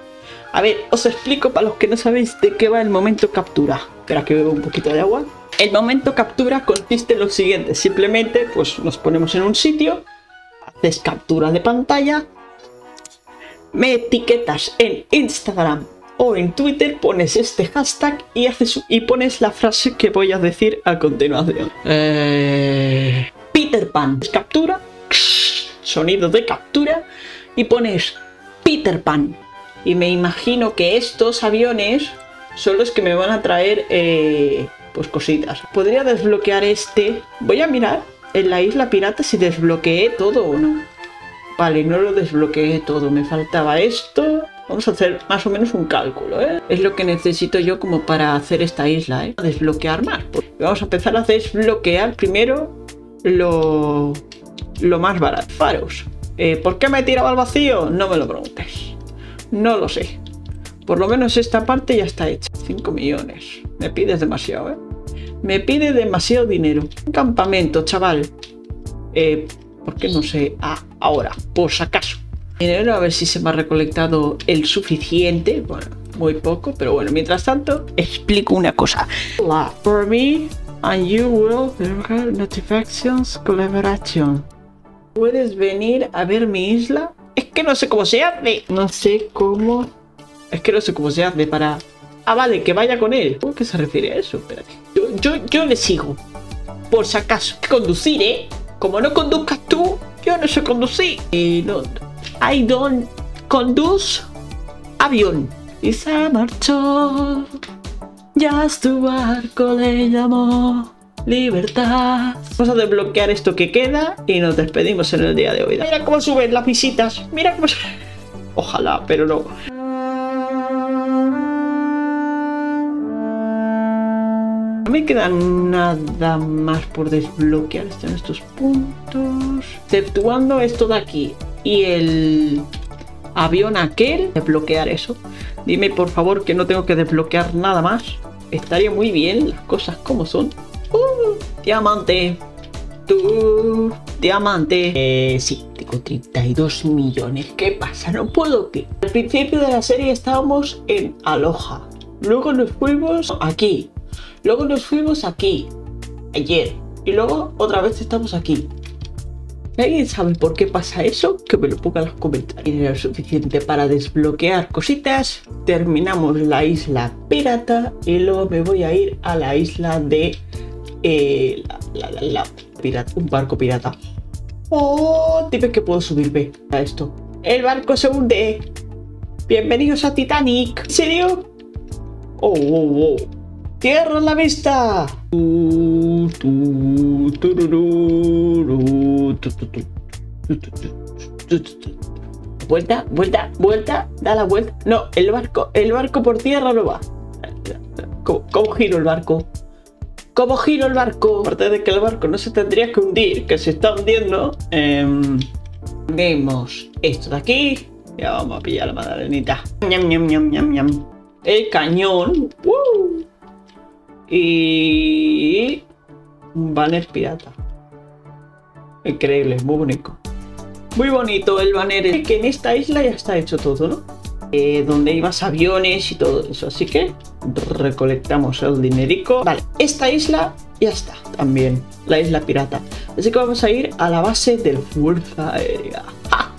A ver, os explico para los que no sabéis de qué va el momento captura. Espera que bebo un poquito de agua. El momento captura consiste en lo siguiente, simplemente pues nos ponemos en un sitio, haces captura de pantalla, me etiquetas en Instagram o en Twitter, pones este hashtag y pones la frase que voy a decir a continuación. Peter Pan, captura, sonido de captura, y pones Peter Pan. Y me imagino que estos aviones son los que me van a traer... pues cositas. Podría desbloquear este. Voy a mirar en la isla pirata si desbloqueé todo o no. Vale, no lo desbloqueé todo. Me faltaba esto. Vamos a hacer más o menos un cálculo, ¿eh? Es lo que necesito yo como para hacer esta isla, ¿eh? Desbloquear más. Vamos a empezar a desbloquear primero lo más barato. Faros. ¿Por qué me he tirado al vacío? No me lo preguntes. No lo sé. Por lo menos esta parte ya está hecha. 5 millones. Me pides demasiado, ¿eh? Me pide demasiado dinero. Un campamento, chaval. ¿Por qué no sé? Ah, ahora, por si acaso. Dinero, a ver si se me ha recolectado el suficiente. Bueno, muy poco, pero bueno, mientras tanto explico una cosa. For me and you will have notifications collaboration. ¿Puedes venir a ver mi isla? Es que no sé cómo se hace. Es que no sé cómo se hace para... Ah, vale, que vaya con él. ¿Cómo que se refiere a eso? Espérate. Yo le sigo. Por si acaso. Conducir, ¿eh? Como no conduzcas tú, yo no sé conducir. No. I don't conduce avión. Y se marchó. Ya su barco le llamó libertad. Vamos a desbloquear esto que queda y nos despedimos en el día de hoy. Mira cómo suben las visitas. Mira cómo suben. Ojalá, pero no. No me queda nada más por desbloquear. Están estos puntos. Exceptuando esto de aquí y el avión aquel. Desbloquear eso. Dime por favor que no tengo que desbloquear nada más. Estaría muy bien, las cosas como son. Diamante. Diamante. Sí, tengo 32 millones. ¿Qué pasa? No puedo que... Al principio de la serie estábamos en Aloha. Luego nos fuimos aquí. Luego nos fuimos aquí. Ayer. Y luego otra vez estamos aquí. ¿Alguien sabe por qué pasa eso? Que me lo ponga en los comentarios. Dinero suficiente para desbloquear cositas. Terminamos la isla pirata. Y luego me voy a ir a la isla de... pirata, un barco pirata. Oh, dime que puedo subirme a esto. El barco se hunde. Bienvenidos a Titanic. ¿En serio? Oh, oh, oh. Tierra a la vista. Vuelta, vuelta, vuelta. Da la vuelta. No, el barco por tierra no va. ¿Cómo giro el barco? ¿Cómo giro el barco? Aparte de que el barco no se tendría que hundir, que se está hundiendo. Vemos esto de aquí. Ya vamos a pillar la magdalenita. Ñam, ñam, ñam, ñam, ñam. El cañón. ¡Uh! Y... un banner pirata. Increíble, muy bonito. Muy bonito el banner. Es que en esta isla ya está hecho todo, ¿no? Donde hay más aviones y todo eso. Así que recolectamos el dinerico. Vale, esta isla ya está también, la isla pirata. Así que vamos a ir a la base del Fuerza Aérea. ¡Ja!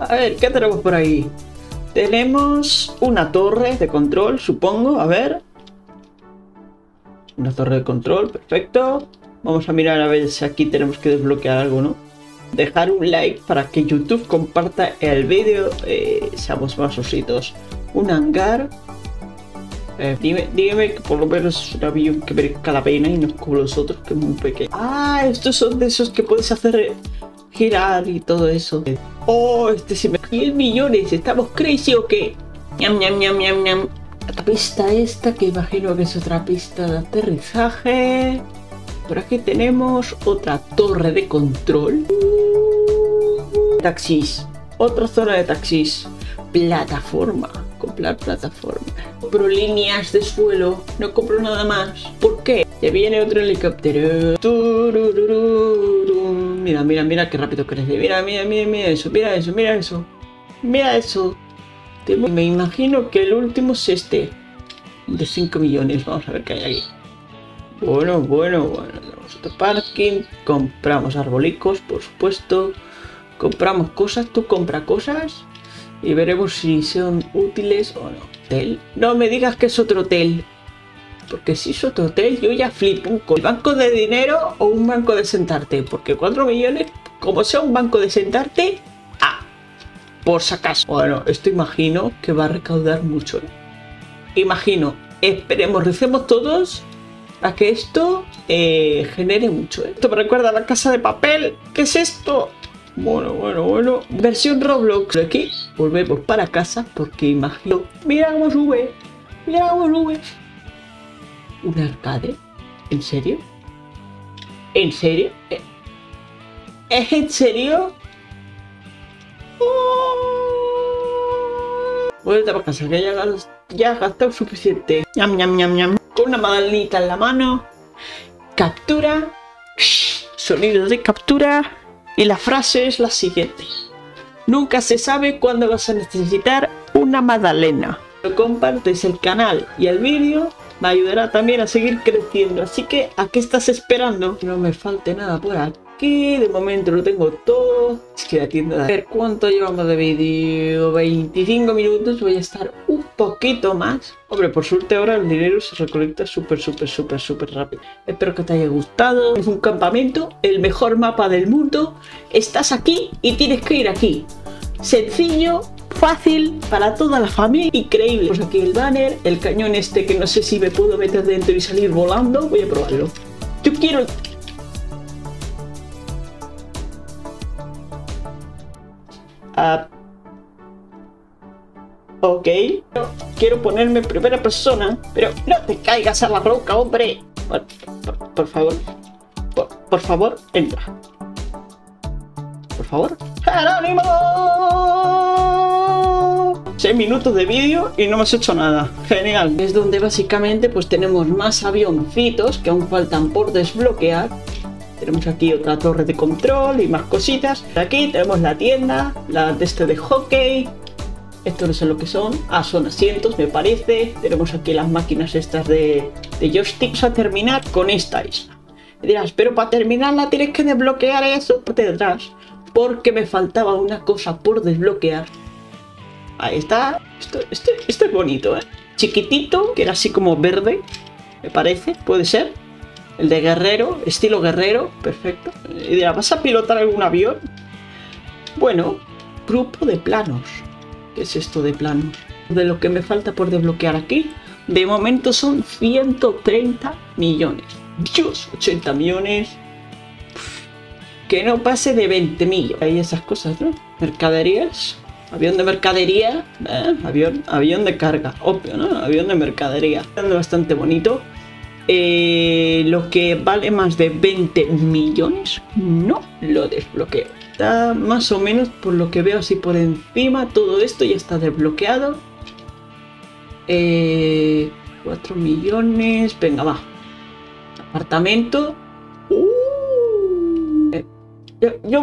A ver, ¿qué tenemos por ahí? Tenemos una torre de control, supongo. A ver. Una torre de control, perfecto. Vamos a mirar a ver si aquí tenemos que desbloquear algo, ¿no? Dejar un like para que YouTube comparta el vídeo. Seamos más ositos. Un hangar. Dígame que por lo menos es un avión que merezca la pena y no es como los otros, que es muy pequeño. Ah, estos son de esos que puedes hacer girar y todo eso. Oh, este se me... 10 millones, ¿estamos crazy o qué? Ñam, ñam, ñam, ñam, ñam. La pista esta, que imagino que es otra pista de aterrizaje. Por aquí tenemos otra torre de control. Taxis. Otra zona de taxis. Plataforma. Comprar plataforma. Compro líneas de suelo. No compro nada más. ¿Por qué? Te viene otro helicóptero. Mira, mira, mira qué rápido crece. Mira, mira, mira, mira eso. Mira eso, mira eso. Mira eso. Me imagino que el último es este. De 5 millones. Vamos a ver qué hay aquí. Bueno, tenemos otro parking, compramos arbolicos, por supuesto, compramos cosas, tú compra cosas y veremos si son útiles o no. Hotel, no me digas que es otro hotel, porque si es otro hotel yo ya flipo. ¿Con el banco de dinero o un banco de sentarte? Porque 4 millones, como sea un banco de sentarte, ah, por si acaso. Bueno, esto imagino que va a recaudar mucho, ¿eh? Imagino, esperemos, recemos todos a que esto genere mucho, ¿eh? Esto me recuerda a La Casa de Papel. ¿Qué es esto? Bueno. Versión Roblox. Aquí volvemos para casa porque imagino... Mira cómo sube. Mira cómo sube. ¿Un arcade? ¿En serio? ¿En serio? ¿Es en serio? ¡Oh! Vuelta para casa, que ya has gastado suficiente. Ñam, ñam, ñam, ñam. Con una magdalenita en la mano. Captura. Sonido de captura. Y la frase es la siguiente. Nunca se sabe cuándo vas a necesitar una magdalena. compartes el canal y el vídeo, me ayudará también a seguir creciendo. Así que, ¿a qué estás esperando? Que no me falte nada por aquí. De momento lo tengo todo. Es que la tienda... A ver, ¿cuánto llevamos de vídeo? 25 minutos. Voy a estar un poquito más. Hombre, por suerte ahora el dinero se recolecta súper rápido. Espero que te haya gustado. Es un campamento, el mejor mapa del mundo. Estás aquí y tienes que ir aquí. Sencillo, fácil, para toda la familia, increíble. Pues aquí el banner, el cañón este que no sé si me puedo meter dentro y salir volando. Voy a probarlo. Yo quiero... Ok. Quiero ponerme en primera persona, pero no te caigas a la roca, hombre. Por favor. Por favor, entra. Por favor. ¡Anónimo! 6 minutos de vídeo y no hemos hecho nada. Genial. Es donde básicamente pues tenemos más avioncitos que aún faltan por desbloquear. Tenemos aquí otra torre de control y más cositas. Aquí tenemos la tienda, la de este de hockey. Esto no sé lo que son. Ah, son asientos, me parece. Tenemos aquí las máquinas estas de joystick. Vamos a terminar con esta isla. Me dirás, pero para terminarla tienes que desbloquear eso por detrás, porque me faltaba una cosa por desbloquear. Ahí está. Esto es bonito, ¿eh? Chiquitito, que era así como verde, me parece, puede ser. El de guerrero, estilo guerrero, perfecto. Y dirás, ¿vas a pilotar algún avión? Bueno, grupo de planos. ¿Qué es esto de planos? De lo que me falta por desbloquear aquí, de momento son 130 millones. Dios, 80 millones. Que no pase de 20 millones. Hay esas cosas, ¿no? Mercaderías. Avión de mercadería. Avión de carga. Obvio, ¿no? Avión de mercadería. Bastante bonito. Lo que vale más de 20 millones no lo desbloqueo. Está más o menos por lo que veo así por encima. Todo esto ya está desbloqueado. 4 millones. Venga, va. Apartamento. Yo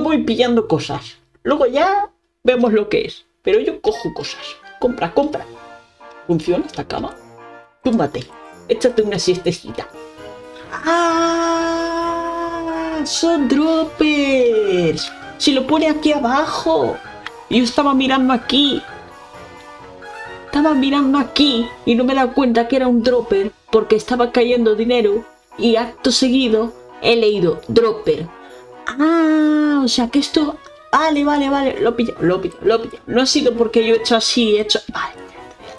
voy pillando cosas. Luego ya vemos lo que es. Pero yo cojo cosas. Compra, compra. ¿Funciona esta cama? Túmbate. Échate una siestecita. ¡Ah! ¡Son droppers! ¡Se lo pone aquí abajo! Yo estaba mirando aquí. Estaba mirando aquí y no me he dado cuenta que era un dropper porque estaba cayendo dinero y acto seguido he leído dropper. Ah, o sea que esto... Vale, lo pillo. No ha sido porque yo he hecho así, Vale.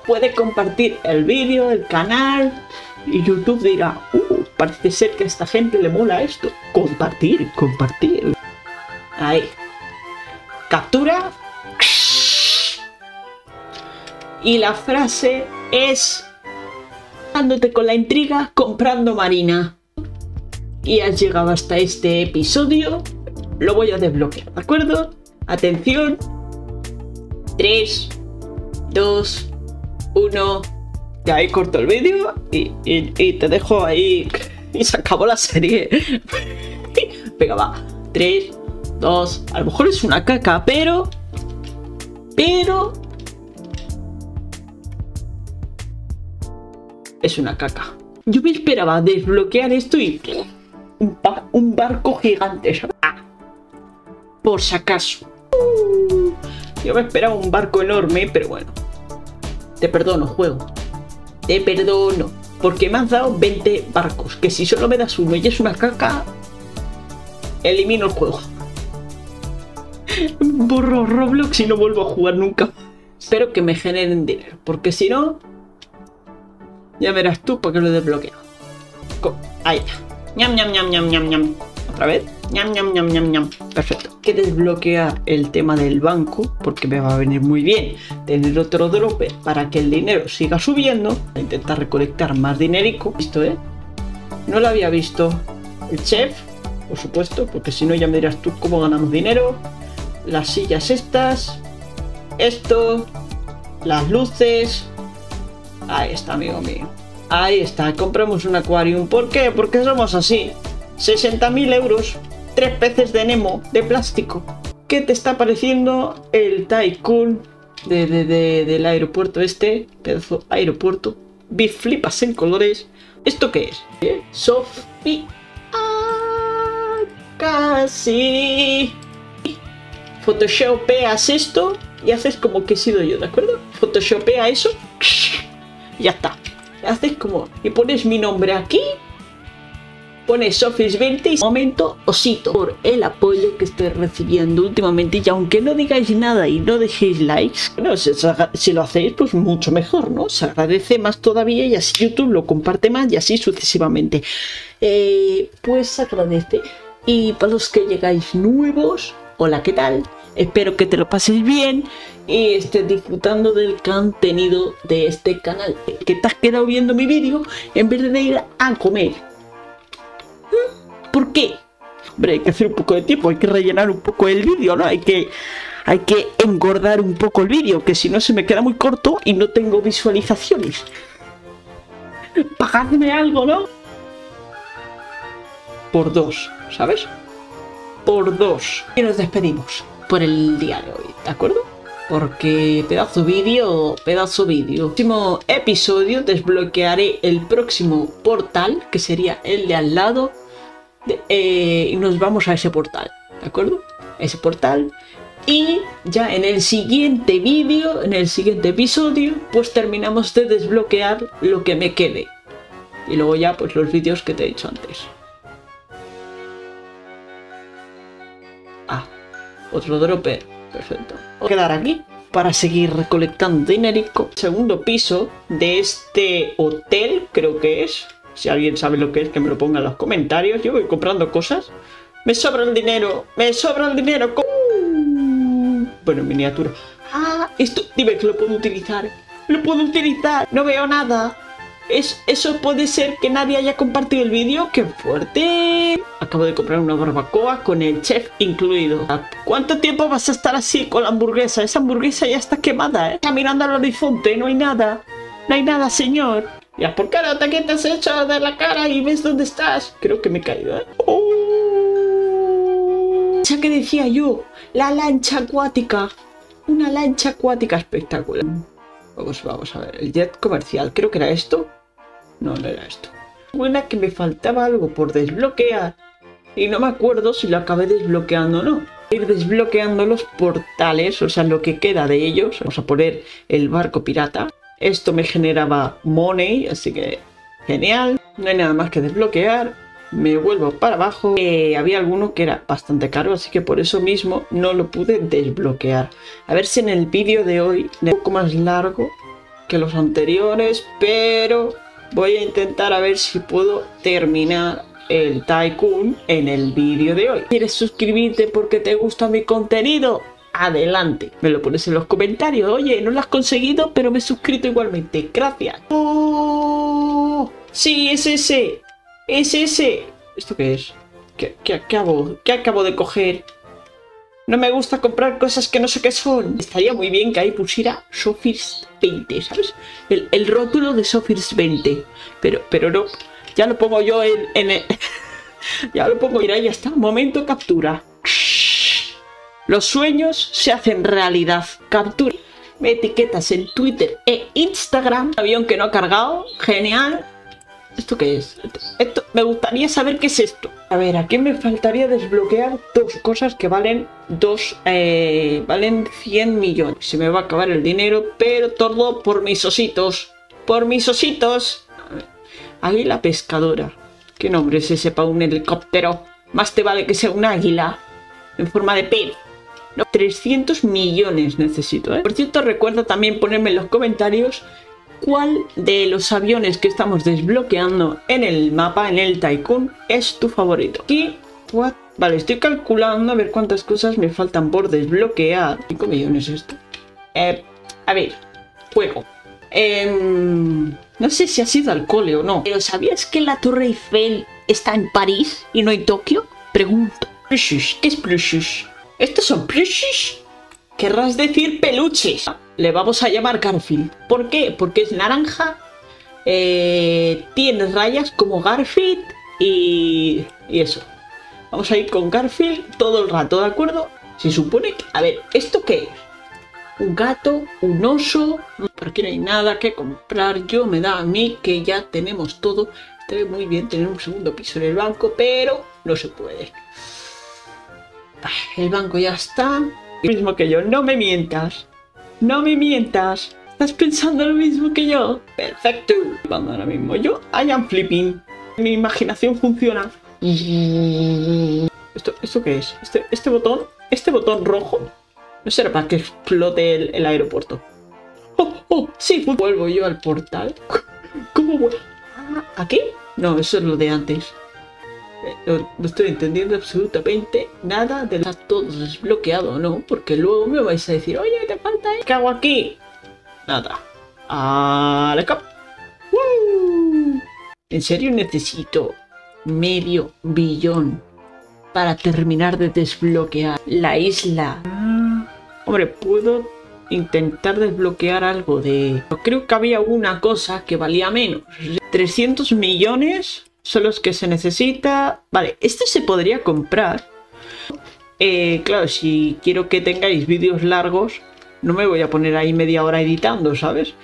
Puede compartir el vídeo, el canal y YouTube dirá, parece ser que a esta gente le mola esto. Compartir. Ahí. Captura. Y la frase es... dándote con la intriga, comprando Marina. Y has llegado hasta este episodio. Lo voy a desbloquear, ¿de acuerdo? Atención. 3, 2, 1. Y ahí corto el vídeo y te dejo ahí. Y se acabó la serie. Venga, va. 3, 2. A lo mejor es una caca, pero... Es una caca. Yo me esperaba desbloquear esto y... Un barco gigante, ¿sabes? Por si acaso. Yo me esperaba un barco enorme, pero bueno. Te perdono, juego. Te perdono. Porque me has dado 20 barcos. Que si solo me das uno y es una caca... Elimino el juego. Borro Roblox y no vuelvo a jugar nunca. Espero que me generen dinero. Porque si no... Ya verás tú porque lo desbloqueo. Ahí está. Ñam, ñam, ñam, ñam, ñam, ñam. Otra vez. Ñam, ñam, ñam, ñam, ñam. Perfecto. Hay que desbloquear el tema del banco porque me va a venir muy bien tener otro dropper para que el dinero siga subiendo. Intentar recolectar más dinerico. Listo, ¿eh? No lo había visto. El chef, por supuesto, porque si no ya me dirás tú cómo ganamos dinero. Las sillas estas. Esto. Las luces. Ahí está, amigo mío. Ahí está, compramos un acuarium. ¿Por qué? Porque somos así. 60.000 euros. 3 peces de Nemo de plástico. ¿Qué te está pareciendo el Tycoon del aeropuerto este, pedazo aeropuerto, biflipas en colores. ¿Esto qué es? ¿Eh? Sofía casi. Photoshopeas esto y haces como que he sido yo, ¿de acuerdo? Photoshopea eso, ya está. Haces como, y pones mi nombre aquí, pones Sofirst 20 y momento, osito, por el apoyo que estoy recibiendo últimamente. Y aunque no digáis nada y no dejéis likes, bueno, si lo hacéis, pues mucho mejor, ¿no? Se agradece más todavía y así YouTube lo comparte más y así sucesivamente. Pues se agradece. Y para los que llegáis nuevos, hola, ¿qué tal? Espero que te lo pases bien y estés disfrutando del contenido de este canal. Que te has quedado viendo mi vídeo en vez de ir a comer. ¿Por qué? Hombre, hay que hacer un poco de tiempo, hay que rellenar un poco el vídeo, ¿no? Hay que engordar un poco el vídeo, que si no se me queda muy corto y no tengo visualizaciones. Pagadme algo, ¿no? Por dos, ¿sabes? Por dos. Y nos despedimos por el día de hoy, ¿de acuerdo? Porque pedazo vídeo, pedazo vídeo. Próximo episodio desbloquearé el próximo portal, que sería el de al lado. Y nos vamos a ese portal, ¿de acuerdo? Ese portal. Y ya en el siguiente vídeo, en el siguiente episodio, pues terminamos de desbloquear lo que me quede. Y luego ya pues los vídeos que te he dicho antes. Otro dropper, perfecto. Voy a quedar aquí para seguir recolectando dinerico. Segundo piso de este hotel, creo que es. Si alguien sabe lo que es, que me lo ponga en los comentarios. Yo voy comprando cosas. Me sobra el dinero, me sobra el dinero. Bueno, miniatura. Ah, esto, dime que lo puedo utilizar. Lo puedo utilizar, no veo nada. Eso puede ser que nadie haya compartido el vídeo. ¡Qué fuerte! Acabo de comprar una barbacoa con el chef incluido. ¿Cuánto tiempo vas a estar así con la hamburguesa? Esa hamburguesa ya está quemada, ¿eh? Está mirando al horizonte, no hay nada. No hay nada, señor. Ya, ¿por qué no te quitas eso de la cara y ves dónde estás? Creo que me he caído, ¿eh? ¡Oh! Ya que decía yo, la lancha acuática. Una lancha acuática espectacular. Vamos a ver, el jet comercial, creo que era esto. No, no era esto. Buena que me faltaba algo por desbloquear. Y no me acuerdo si lo acabé desbloqueando o no. Ir desbloqueando los portales, o sea, lo que queda de ellos. Vamos a poner el barco pirata. Esto me generaba money, así que genial. No hay nada más que desbloquear. Me vuelvo para abajo. Había alguno que era bastante caro, así que por eso mismo no lo pude desbloquear. A ver si en el vídeo de hoy es un poco más largo que los anteriores, pero voy a intentar a ver si puedo terminar el Tycoon en el vídeo de hoy. ¿Quieres suscribirte porque te gusta mi contenido? Adelante, me lo pones en los comentarios. Oye, no lo has conseguido, pero me he suscrito igualmente. Gracias. ¡Oh! Sí, es ese. Es ese. ¿Esto qué es? ¿Qué acabo de coger? No me gusta comprar cosas que no sé qué son. Estaría muy bien que ahí pusiera Sofirst 20, ¿sabes? El rótulo de Sofirst 20. Pero no. Ya lo pongo yo en el... Ya lo pongo. Mira, ya está. Momento captura. Los sueños se hacen realidad. Captura. Me etiquetas en Twitter e Instagram. Avión que no ha cargado. Genial. ¿Esto qué es? Esto, me gustaría saber qué es esto. A ver, aquí me faltaría desbloquear dos cosas que valen valen 100 millones. Se me va a acabar el dinero, pero todo por mis ositos. ¡Por mis ositos! Águila pescadora. ¿Qué nombre es ese para un helicóptero? Más te vale que sea un águila en forma de pez. No, 300 millones necesito, ¿eh? Por cierto, recuerda también ponerme en los comentarios ¿cuál de los aviones que estamos desbloqueando en el mapa, en el Tycoon, es tu favorito? ¿Qué? ¿What? Vale, estoy calculando a ver cuántas cosas me faltan por desbloquear. 5 millones esto. A ver, juego. No sé si ha sido al cole o no. ¿Pero sabías que la Torre Eiffel está en París y no en Tokio? Pregunto. ¿Plushish? ¿Qué es plushish? ¿Estos son plushish? Querrás decir peluches. Le vamos a llamar Garfield. ¿Por qué? Porque es naranja, tiene rayas como Garfield y eso. Vamos a ir con Garfield todo el rato, ¿de acuerdo? Se supone que... A ver, ¿esto qué es? un gato, un oso. Por aquí no hay nada que comprar. Yo me da a mí que ya tenemos todo. Estaría muy bien tener un segundo piso en el banco, pero no se puede. El banco ya está. Lo mismo que yo, no me mientas. No me mientas. Estás pensando lo mismo que yo. Perfecto. Ahora mismo yo, I am flipping. Mi imaginación funciona. ¿Esto qué es? Este botón rojo. No será para que explote el aeropuerto. Oh, sí. Vuelvo yo al portal. ¿Cómo voy? ¿Aquí? No, eso es lo de antes. No estoy entendiendo absolutamente nada de lo que está todo desbloqueado, ¿no? Porque luego me vais a decir, oye, te falta esto. ¿Qué hago aquí? Nada. ¡Let's go! ¡Woo! En serio necesito medio billón para terminar de desbloquear la isla. Hombre, puedo intentar desbloquear algo de... Creo que había una cosa que valía menos. 300 millones son los que se necesita. Vale, esto se podría comprar. Claro, si quiero que tengáis vídeos largos, no me voy a poner ahí media hora editando, ¿sabes?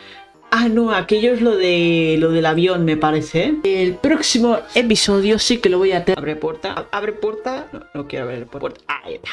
Ah, no, aquello es lo del avión, me parece. El próximo episodio sí que lo voy a tener. Abre puerta, abre puerta. No, no quiero abrir puerta. Ahí está.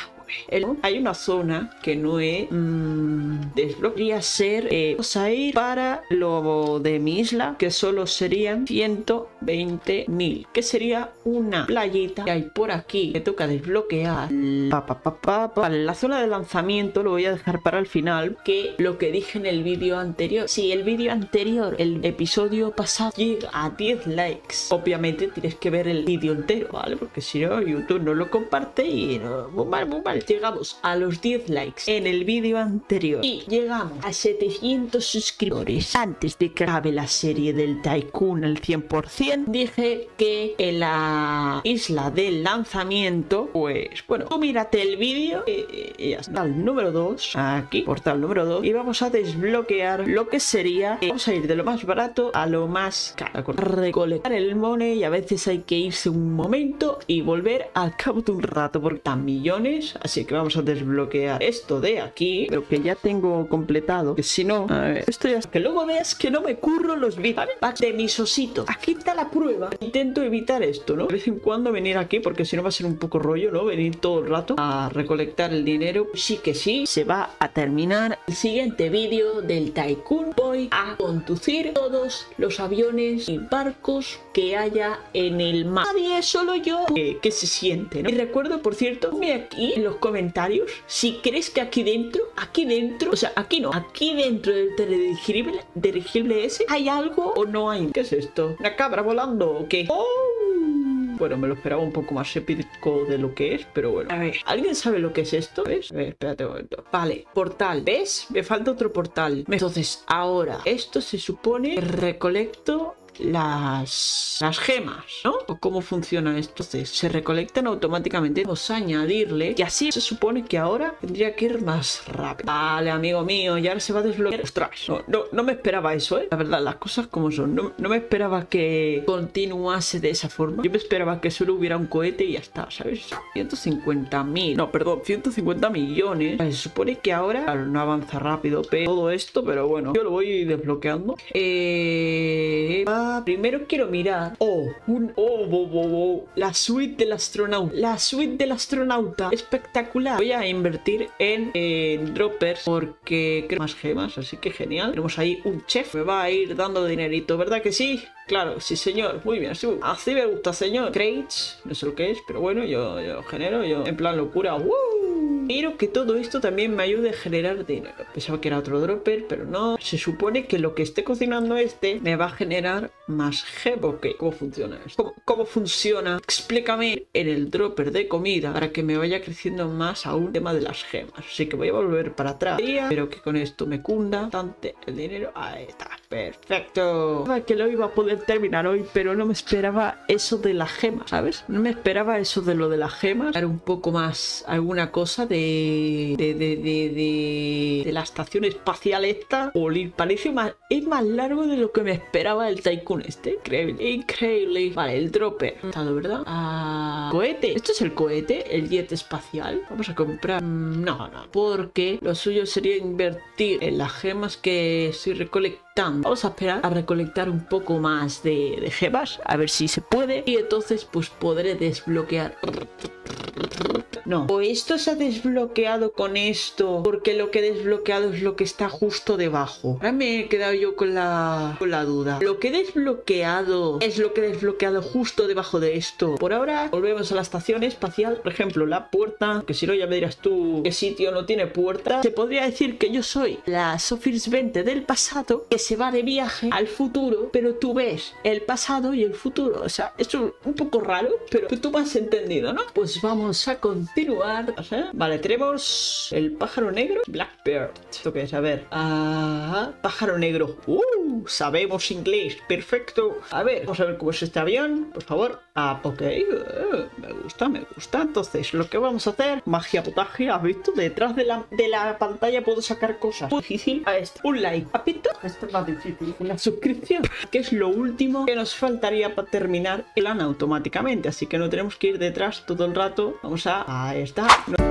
Hay una zona que no es desbloquearía ser. Vamos a ir para lo de mi isla, que solo serían 120.000, que sería una playita que hay por aquí. Me toca desbloquear la zona de lanzamiento. Lo voy a dejar para el final, que lo que dije en el vídeo anterior. Si el vídeo anterior, el episodio pasado, llega a 10 likes, obviamente tienes que ver el vídeo entero, ¿vale? Porque si no, YouTube no lo comparte y no, vale. Llegamos a los 10 likes en el vídeo anterior y llegamos a 700 suscriptores. Antes de que acabe la serie del Tycoon al 100%, dije que en la isla del lanzamiento, pues bueno, tú mírate el vídeo y ya está. Al número 2, aquí, portal número 2, y vamos a desbloquear lo que sería, vamos a ir de lo más barato a lo más caro, recolectar el money, y a veces hay que irse un momento y volver al cabo de un rato porque tan millones. Así que vamos a desbloquear esto de aquí, pero que ya tengo completado. Que si no, a ver, esto ya... Que luego veas que no me curro los bits de mis ositos. Aquí está la prueba. Intento evitar esto, ¿no? De vez en cuando venir aquí, porque si no va a ser un poco rollo, ¿no? Venir todo el rato a recolectar el dinero. Sí que sí, se va a terminar el siguiente vídeo del Tycoon. Voy a conducir todos los aviones y barcos que haya en el mar. Nadie, solo yo. Que se siente, ¿no? Y recuerdo, por cierto, me aquí en los comentarios si crees que aquí dentro, o sea, aquí no, aquí dentro del teledirigible ese, ¿hay algo o no hay? ¿Qué es esto? ¿Una cabra volando o qué? ¡Oh! Bueno, me lo esperaba un poco más épico de lo que es, pero bueno. A ver, ¿alguien sabe lo que es esto? ¿Ves? A ver, espérate un momento. Vale, portal. ¿Ves? Me falta otro portal. Entonces, ahora, esto se supone que recolecto las gemas, ¿no? ¿O cómo funciona esto? Entonces, se recolectan automáticamente. Vamos a añadirle. Y así se supone que ahora tendría que ir más rápido. Vale, amigo mío, ya se va a desbloquear. Ostras, no me esperaba eso, ¿eh? La verdad, las cosas como son. No me esperaba que continuase de esa forma. Yo me esperaba que solo hubiera un cohete y ya está, ¿sabes? 150.000. No, perdón, 150 millones. Vale, se supone que ahora, claro, no avanza rápido todo esto, pero bueno, yo lo voy desbloqueando. Primero quiero mirar. La suite del astronauta. Espectacular. Voy a invertir en droppers porque creo más gemas, así que genial. Tenemos ahí un chef. Me va a ir dando dinerito, ¿verdad que sí? Claro, sí señor, muy bien, sí, así me gusta, señor. Crates, no sé lo que es, pero bueno, yo lo genero, yo en plan locura. ¡Woo! Quiero que todo esto también me ayude a generar dinero. Pensaba que era otro dropper, pero no. Se supone que lo que esté cocinando este me va a generar más gebo. Okay, ¿cómo funciona esto? ¿Cómo funciona? Explícame en el dropper de comida para que me vaya creciendo más aún tema de las gemas. Así que voy a volver para atrás. Espero que con esto me cunda bastante el dinero. Ahí está, perfecto. Que lo iba a poder terminar hoy, pero no me esperaba eso de las gemas, ¿sabes? No me esperaba eso de lo de las gemas. Era un poco más alguna cosa de de la estación espacial esta. Olí, parece más, es más largo de lo que me esperaba el Tycoon este. Increíble, increíble. Vale, el dropper. ¿Verdad? Ah, cohete. ¿Esto es el cohete? ¿El jet espacial? Vamos a comprar... No, no. Porque lo suyo sería invertir en las gemas que estoy recolectando. Vamos a esperar a recolectar un poco más de gemas. A ver si se puede. Y entonces pues podré desbloquear... No, o esto se ha desbloqueado con esto, porque lo que he desbloqueado es lo que está justo debajo. Ahora me he quedado yo con la duda. Lo que he desbloqueado es lo que he desbloqueado justo debajo de esto. Por ahora volvemos a la estación espacial. Por ejemplo, la puerta, que si no ya me dirás tú qué sitio no tiene puerta. Se podría decir que yo soy la Sofirst 20 del pasado, que se va de viaje al futuro, pero tú ves el pasado y el futuro. O sea, esto es un poco raro, pero tú me has entendido, ¿no? Pues vamos a continuar. Vale, tenemos el pájaro negro. Blackbird. ¿Esto qué es? A ver. Ah, pájaro negro. Sabemos inglés. Perfecto. A ver, vamos a ver cómo es este avión. Por favor. Ah, ok. Me gusta, me gusta. Entonces, lo que vamos a hacer. Magia potagia. ¿Has visto? Detrás de la pantalla puedo sacar cosas. Muy difícil. A este. Un like. ¿Has visto? Esto es más difícil. Una suscripción. Que es lo último que nos faltaría para terminar el plan automáticamente. Así que no tenemos que ir detrás todo el rato. Vamos a... Ahí está. No.